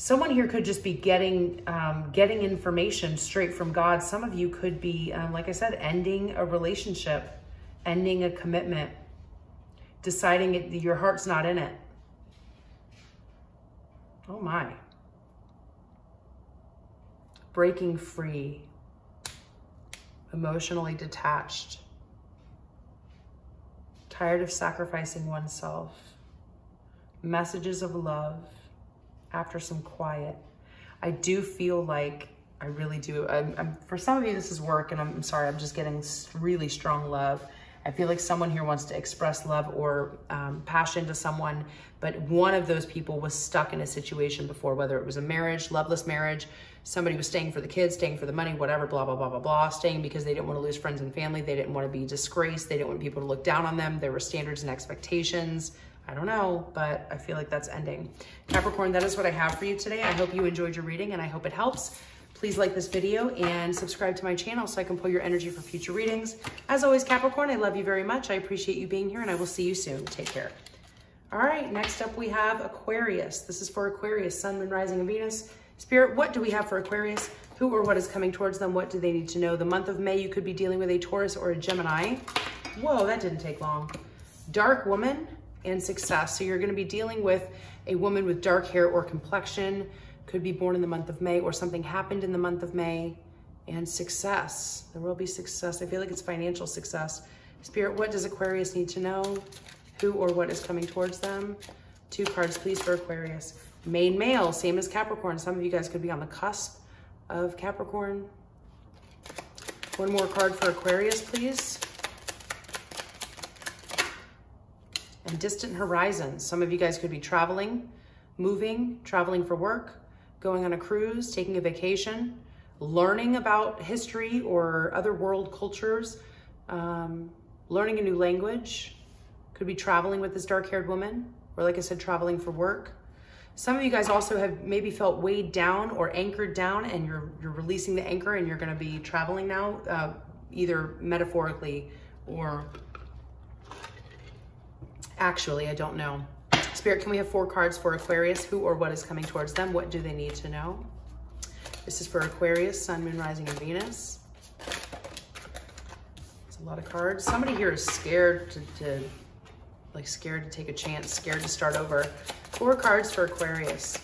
Someone here could just be getting um, getting information straight from God. Some of you could be, um, like I said, ending a relationship, ending a commitment, deciding it, your heart's not in it. Oh my. Breaking free, emotionally detached, tired of sacrificing oneself, messages of love, after some quiet. I do feel like, I really do, I'm, I'm, for some of you this is work, and I'm, I'm sorry, I'm just getting really strong love. I feel like someone here wants to express love or um, passion to someone, but one of those people was stuck in a situation before, whether it was a marriage, loveless marriage, somebody was staying for the kids, staying for the money, whatever, blah, blah, blah, blah, blah, staying because they didn't want to lose friends and family, they didn't want to be disgraced, they didn't want people to look down on them, there were standards and expectations. I don't know, but I feel like that's ending. Capricorn, that is what I have for you today. I hope you enjoyed your reading and I hope it helps. Please like this video and subscribe to my channel so I can pull your energy for future readings. As always, Capricorn, I love you very much. I appreciate you being here and I will see you soon. Take care. All right, next up we have Aquarius. This is for Aquarius, Sun, Moon, Rising, and Venus. Spirit, what do we have for Aquarius? Who or what is coming towards them? What do they need to know? The month of May, you could be dealing with a Taurus or a Gemini. Whoa, that didn't take long. Dark woman and success. So you're going to be dealing with a woman with dark hair or complexion. Could be born in the month of May, or something happened in the month of May, and success. There will be success. I feel like it's financial success. Spirit, what does Aquarius need to know? Who or what is coming towards them? Two cards, please, for Aquarius. Main male, same as Capricorn. Some of you guys could be on the cusp of Capricorn. One more card for Aquarius, please. And distant horizons. Some of you guys could be traveling, moving, traveling for work, going on a cruise, taking a vacation, learning about history or other world cultures, um, learning a new language. Could be traveling with this dark-haired woman, or like I said, traveling for work. Some of you guys also have maybe felt weighed down or anchored down, and you're, you're releasing the anchor and you're gonna be traveling now, uh, either metaphorically or actually, I don't know. Spirit, can we have four cards for Aquarius? Who or what is coming towards them? What do they need to know? This is for Aquarius, Sun, Moon, Rising, and Venus. That's a lot of cards. Somebody here is scared to, to like scared to take a chance, scared to start over. Four cards for Aquarius.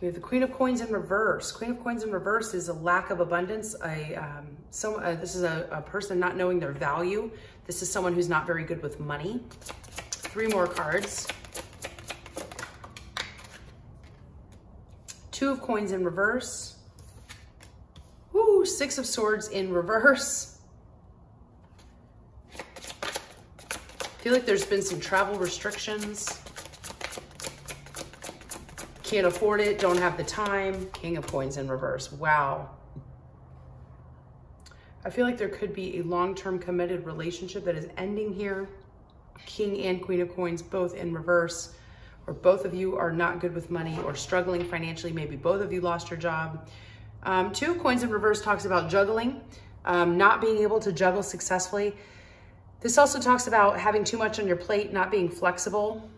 We have the Queen of Coins in reverse. Queen of Coins in reverse is a lack of abundance. I, um, so, uh, this is a, a person not knowing their value. This is someone who's not very good with money. Three more cards. Two of Coins in reverse. Woo, Six of Swords in reverse. I feel like there's been some travel restrictions. Can't afford it, don't have the time. King of Coins in reverse, wow. I feel like there could be a long-term committed relationship that is ending here. King and Queen of Coins, both in reverse, or both of you are not good with money or struggling financially. Maybe both of you lost your job. Um, two of Coins in reverse talks about juggling, um, not being able to juggle successfully. This also talks about having too much on your plate, not being flexible.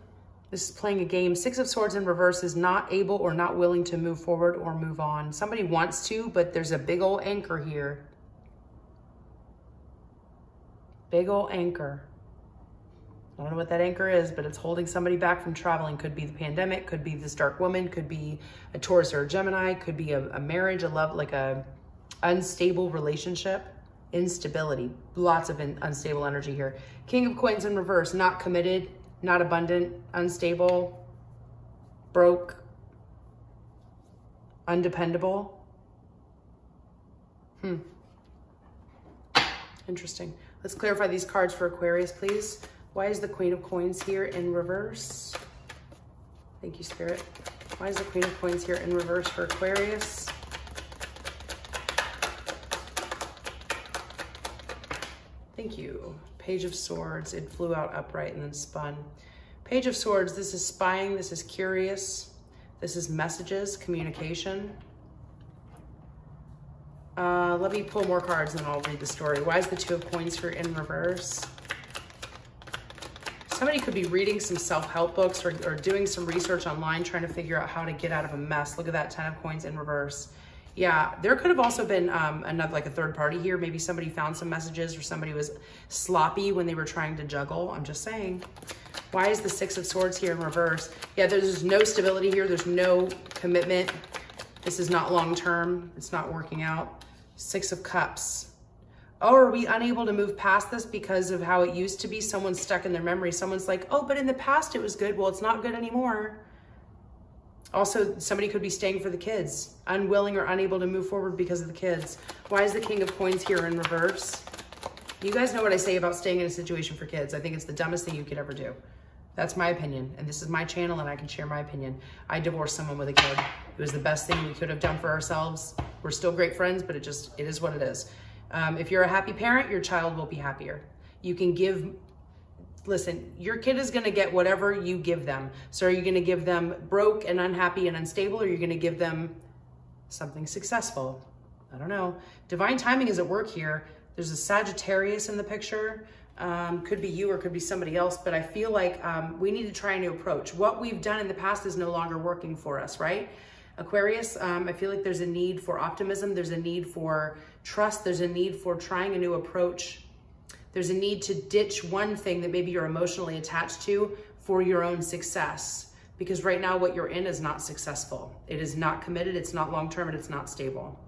This is playing a game. Six of Swords in reverse is not able or not willing to move forward or move on. Somebody wants to, but there's a big old anchor here. Big old anchor. I don't know what that anchor is, but it's holding somebody back from traveling. Could be the pandemic, could be this dark woman, could be a Taurus or a Gemini, could be a, a marriage, a love, like a unstable relationship. Instability, lots of in, unstable energy here. King of Coins in reverse, not committed, not abundant, unstable, broke, undependable. Hmm. Interesting. Let's clarify these cards for Aquarius, please. Why is the Queen of Coins here in reverse? Thank you, Spirit. Why is the Queen of Coins here in reverse for Aquarius? Thank you. Page of Swords. It flew out upright and then spun. Page of Swords. This is spying. This is curious. This is messages, communication. Uh, let me pull more cards and I'll read the story. Why is the Two of Coins here in reverse? Somebody could be reading some self-help books or, or doing some research online, trying to figure out how to get out of a mess. Look at that, Ten of Coins in reverse. Yeah, there could have also been um, another, like a third party here. Maybe somebody found some messages, or somebody was sloppy when they were trying to juggle. I'm just saying. Why is the Six of Swords here in reverse? Yeah, there's no stability here. There's no commitment. This is not long-term. It's not working out. Six of Cups. Oh, are we unable to move past this because of how it used to be? Someone's stuck in their memory. Someone's like, oh, but in the past it was good. Well, it's not good anymore. Also, somebody could be staying for the kids, unwilling or unable to move forward because of the kids. Why is the King of Coins here in reverse? You guys know what I say about staying in a situation for kids. I think it's the dumbest thing you could ever do. That's my opinion, and this is my channel, and I can share my opinion. I divorced someone with a kid. It was the best thing we could have done for ourselves. We're still great friends, but it just, it is what it is. Um, if you're a happy parent, your child will be happier. You can give... Listen, your kid is going to get whatever you give them. So are you going to give them broke and unhappy and unstable, or are you going to give them something successful? I don't know. Divine timing is at work here. There's a Sagittarius in the picture. Um, could be you or could be somebody else, but I feel like um, we need to try a new approach. What we've done in the past is no longer working for us, right? Aquarius, um, I feel like there's a need for optimism. There's a need for trust. There's a need for trying a new approach. There's a need to ditch one thing that maybe you're emotionally attached to for your own success. Because right now what you're in is not successful. It is not committed, it's not long-term, and it's not stable.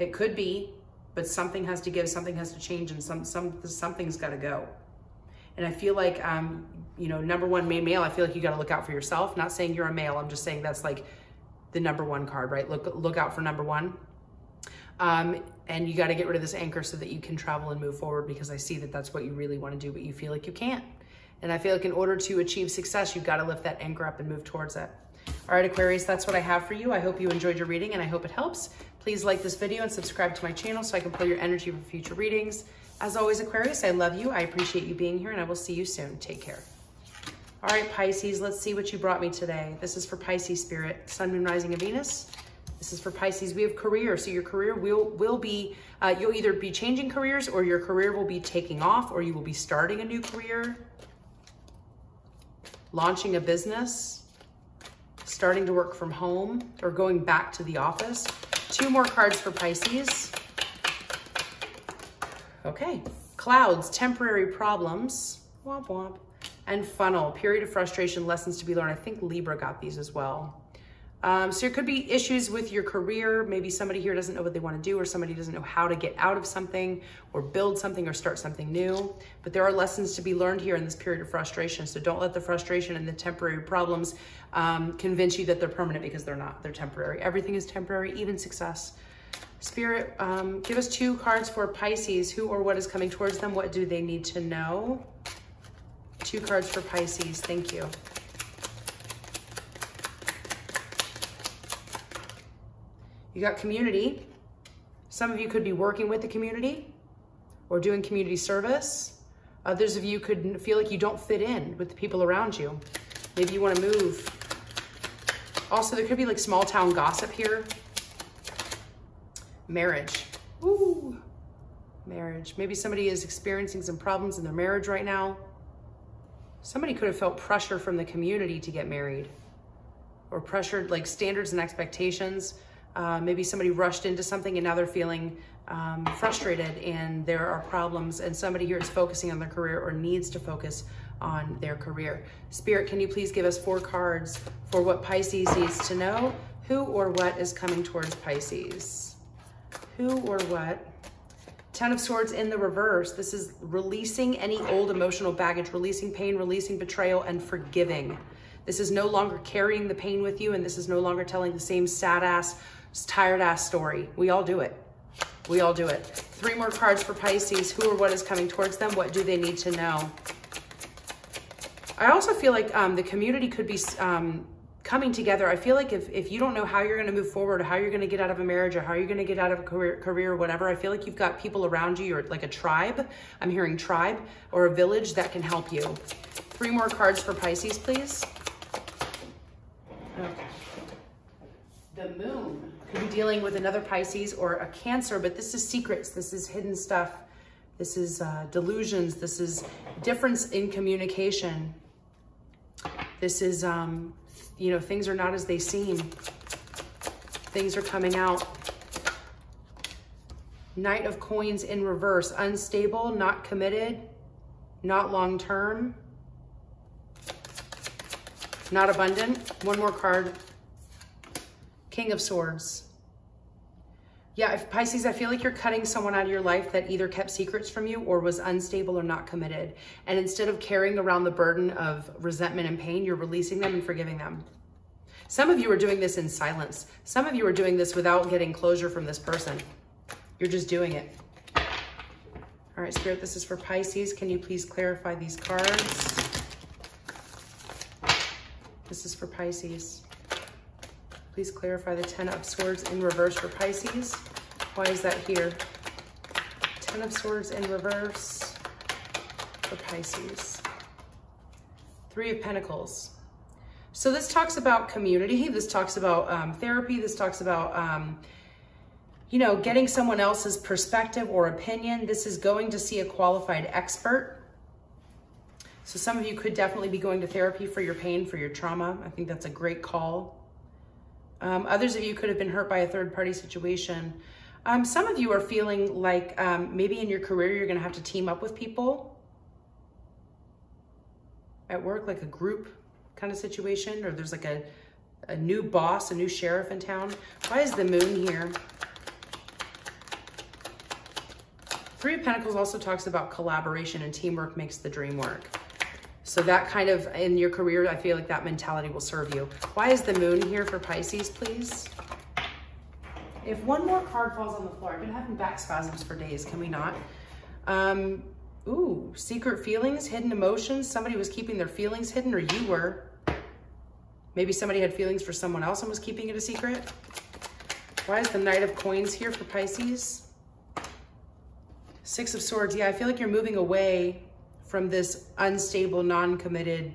It could be, but something has to give, something has to change, and some, some, something's gotta go. And I feel like, um, you know, number one main male, I feel like you got to look out for yourself. Not saying you're a male. I'm just saying that's like the number one card, right? Look, look out for number one. Um, and you got to get rid of this anchor so that you can travel and move forward, because I see that that's what you really want to do, but you feel like you can't. And I feel like in order to achieve success, you've got to lift that anchor up and move towards it. All right, Aquarius, that's what I have for you. I hope you enjoyed your reading and I hope it helps. Please like this video and subscribe to my channel so I can play your energy for future readings. As always, Aquarius, I love you. I appreciate you being here and I will see you soon. Take care. All right, Pisces, let's see what you brought me today. This is for Pisces Spirit, Sun, Moon, Rising, and Venus. This is for Pisces. We have career. So your career will, will be, uh, you'll either be changing careers or your career will be taking off, or you will be starting a new career, launching a business, starting to work from home, or going back to the office. Two more cards for Pisces. Okay. Clouds, temporary problems, womp womp, and funnel, period of frustration, lessons to be learned. I think Libra got these as well. Um, so there could be issues with your career. Maybe somebody here doesn't know what they want to do, or somebody doesn't know how to get out of something or build something or start something new. But there are lessons to be learned here in this period of frustration. So don't let the frustration and the temporary problems um, convince you that they're permanent, because they're not. They're temporary. Everything is temporary, even success. Spirit, um, give us two cards for Pisces. Who or what is coming towards them? What do they need to know? Two cards for Pisces. Thank you. You got community. Some of you could be working with the community or doing community service. Others of you could feel like you don't fit in with the people around you. Maybe you want to move. Also, there could be like small town gossip here. Marriage. Ooh, marriage. Maybe somebody is experiencing some problems in their marriage right now. Somebody could have felt pressure from the community to get married, or pressured, like standards and expectations. Uh, maybe somebody rushed into something and now they're feeling um, frustrated and there are problems, and somebody here is focusing on their career or needs to focus on their career. Spirit, can you please give us four cards for what Pisces needs to know? Who or what is coming towards Pisces? Who or what? Ten of Swords in the reverse. This is releasing any old emotional baggage, releasing pain, releasing betrayal, and forgiving. This is no longer carrying the pain with you, and this is no longer telling the same sad ass, tired ass story. We all do it. We all do it. Three more cards for Pisces. Who or what is coming towards them? What do they need to know? I also feel like um, the community could be um, coming together. I feel like if, if you don't know how you're going to move forward, or how you're going to get out of a marriage, or how you're going to get out of a career, career or whatever, I feel like you've got people around you, or like a tribe. I'm hearing tribe or a village that can help you. Three more cards for Pisces, please. Okay. The moon. Could be dealing with another Pisces or a Cancer, but this is secrets. This is hidden stuff. This is uh, delusions. This is difference in communication. This is, um, you know, things are not as they seem. Things are coming out. Knight of Coins in reverse. Unstable, not committed, not long-term, not abundant. One more card. King of Swords. Yeah, if Pisces, I feel like you're cutting someone out of your life that either kept secrets from you or was unstable or not committed. And instead of carrying around the burden of resentment and pain, you're releasing them and forgiving them. Some of you are doing this in silence. Some of you are doing this without getting closure from this person. You're just doing it. All right, Spirit, this is for Pisces. Can you please clarify these cards? This is for Pisces. Please clarify the Ten of Swords in reverse for Pisces. Why is that here? Ten of Swords in reverse for Pisces. Three of Pentacles. So this talks about community. This talks about um, therapy. This talks about, um, you know, getting someone else's perspective or opinion. This is going to see a qualified expert. So some of you could definitely be going to therapy for your pain, for your trauma. I think that's a great call. Um, others of you could have been hurt by a third-party situation. Um, some of you are feeling like um, maybe in your career you're going to have to team up with people at work, like a group kind of situation, or there's like a, a new boss, a new sheriff in town. Why is the moon here? Three of Pentacles also talks about collaboration and teamwork makes the dream work. So that kind of, in your career, I feel like that mentality will serve you. Why is the moon here for Pisces, please? If one more card falls on the floor, I've been having back spasms for days, can we not? Um, ooh, secret feelings, hidden emotions. Somebody was keeping their feelings hidden, or you were. Maybe somebody had feelings for someone else and was keeping it a secret. Why is the Knight of Coins here for Pisces? Six of Swords, yeah, I feel like you're moving away from this unstable, non-committed,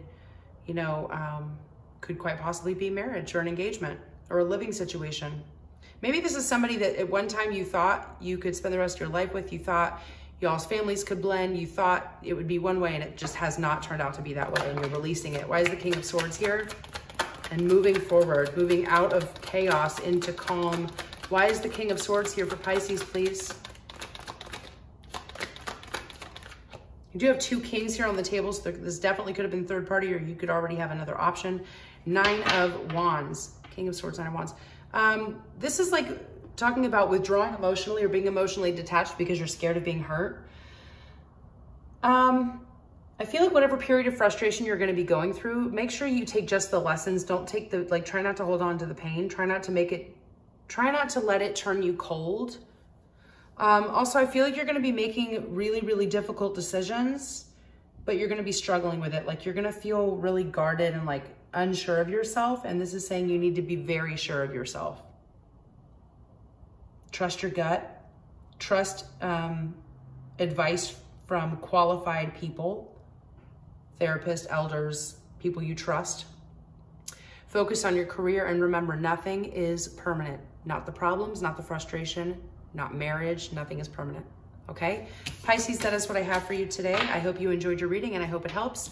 you know, um, could quite possibly be marriage or an engagement or a living situation. Maybe this is somebody that at one time you thought you could spend the rest of your life with, you thought y'all's families could blend, you thought it would be one way, and it just has not turned out to be that way, and you're releasing it. Why is the King of Swords here? And moving forward, moving out of chaos into calm. Why is the King of Swords here for Pisces, please? You do have two kings here on the table, so this definitely could have been third party, or you could already have another option. Nine of Wands, King of Swords, Nine of Wands. Um, this is like talking about withdrawing emotionally or being emotionally detached because you're scared of being hurt. Um, I feel like whatever period of frustration you're going to be going through, make sure you take just the lessons. Don't take the, like, try not to hold on to the pain. Try not to make it, try not to let it turn you cold. Um, also, I feel like you're going to be making really, really difficult decisions, but you're going to be struggling with it. Like, you're going to feel really guarded and like unsure of yourself. And this is saying you need to be very sure of yourself. Trust your gut, trust um, advice from qualified people. Therapists, elders, people you trust. Focus on your career and remember, nothing is permanent. Not the problems, not the frustration, not marriage, nothing is permanent, okay? Pisces, that is what I have for you today. I hope you enjoyed your reading and I hope it helps.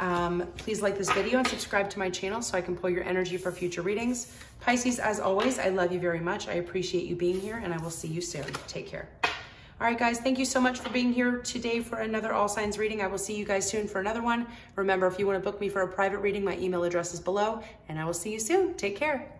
Um, please like this video and subscribe to my channel so I can pull your energy for future readings. Pisces, as always, I love you very much. I appreciate you being here and I will see you soon. Take care. All right, guys, thank you so much for being here today for another All Signs reading. I will see you guys soon for another one. Remember, if you want to book me for a private reading, my email address is below, and I will see you soon. Take care.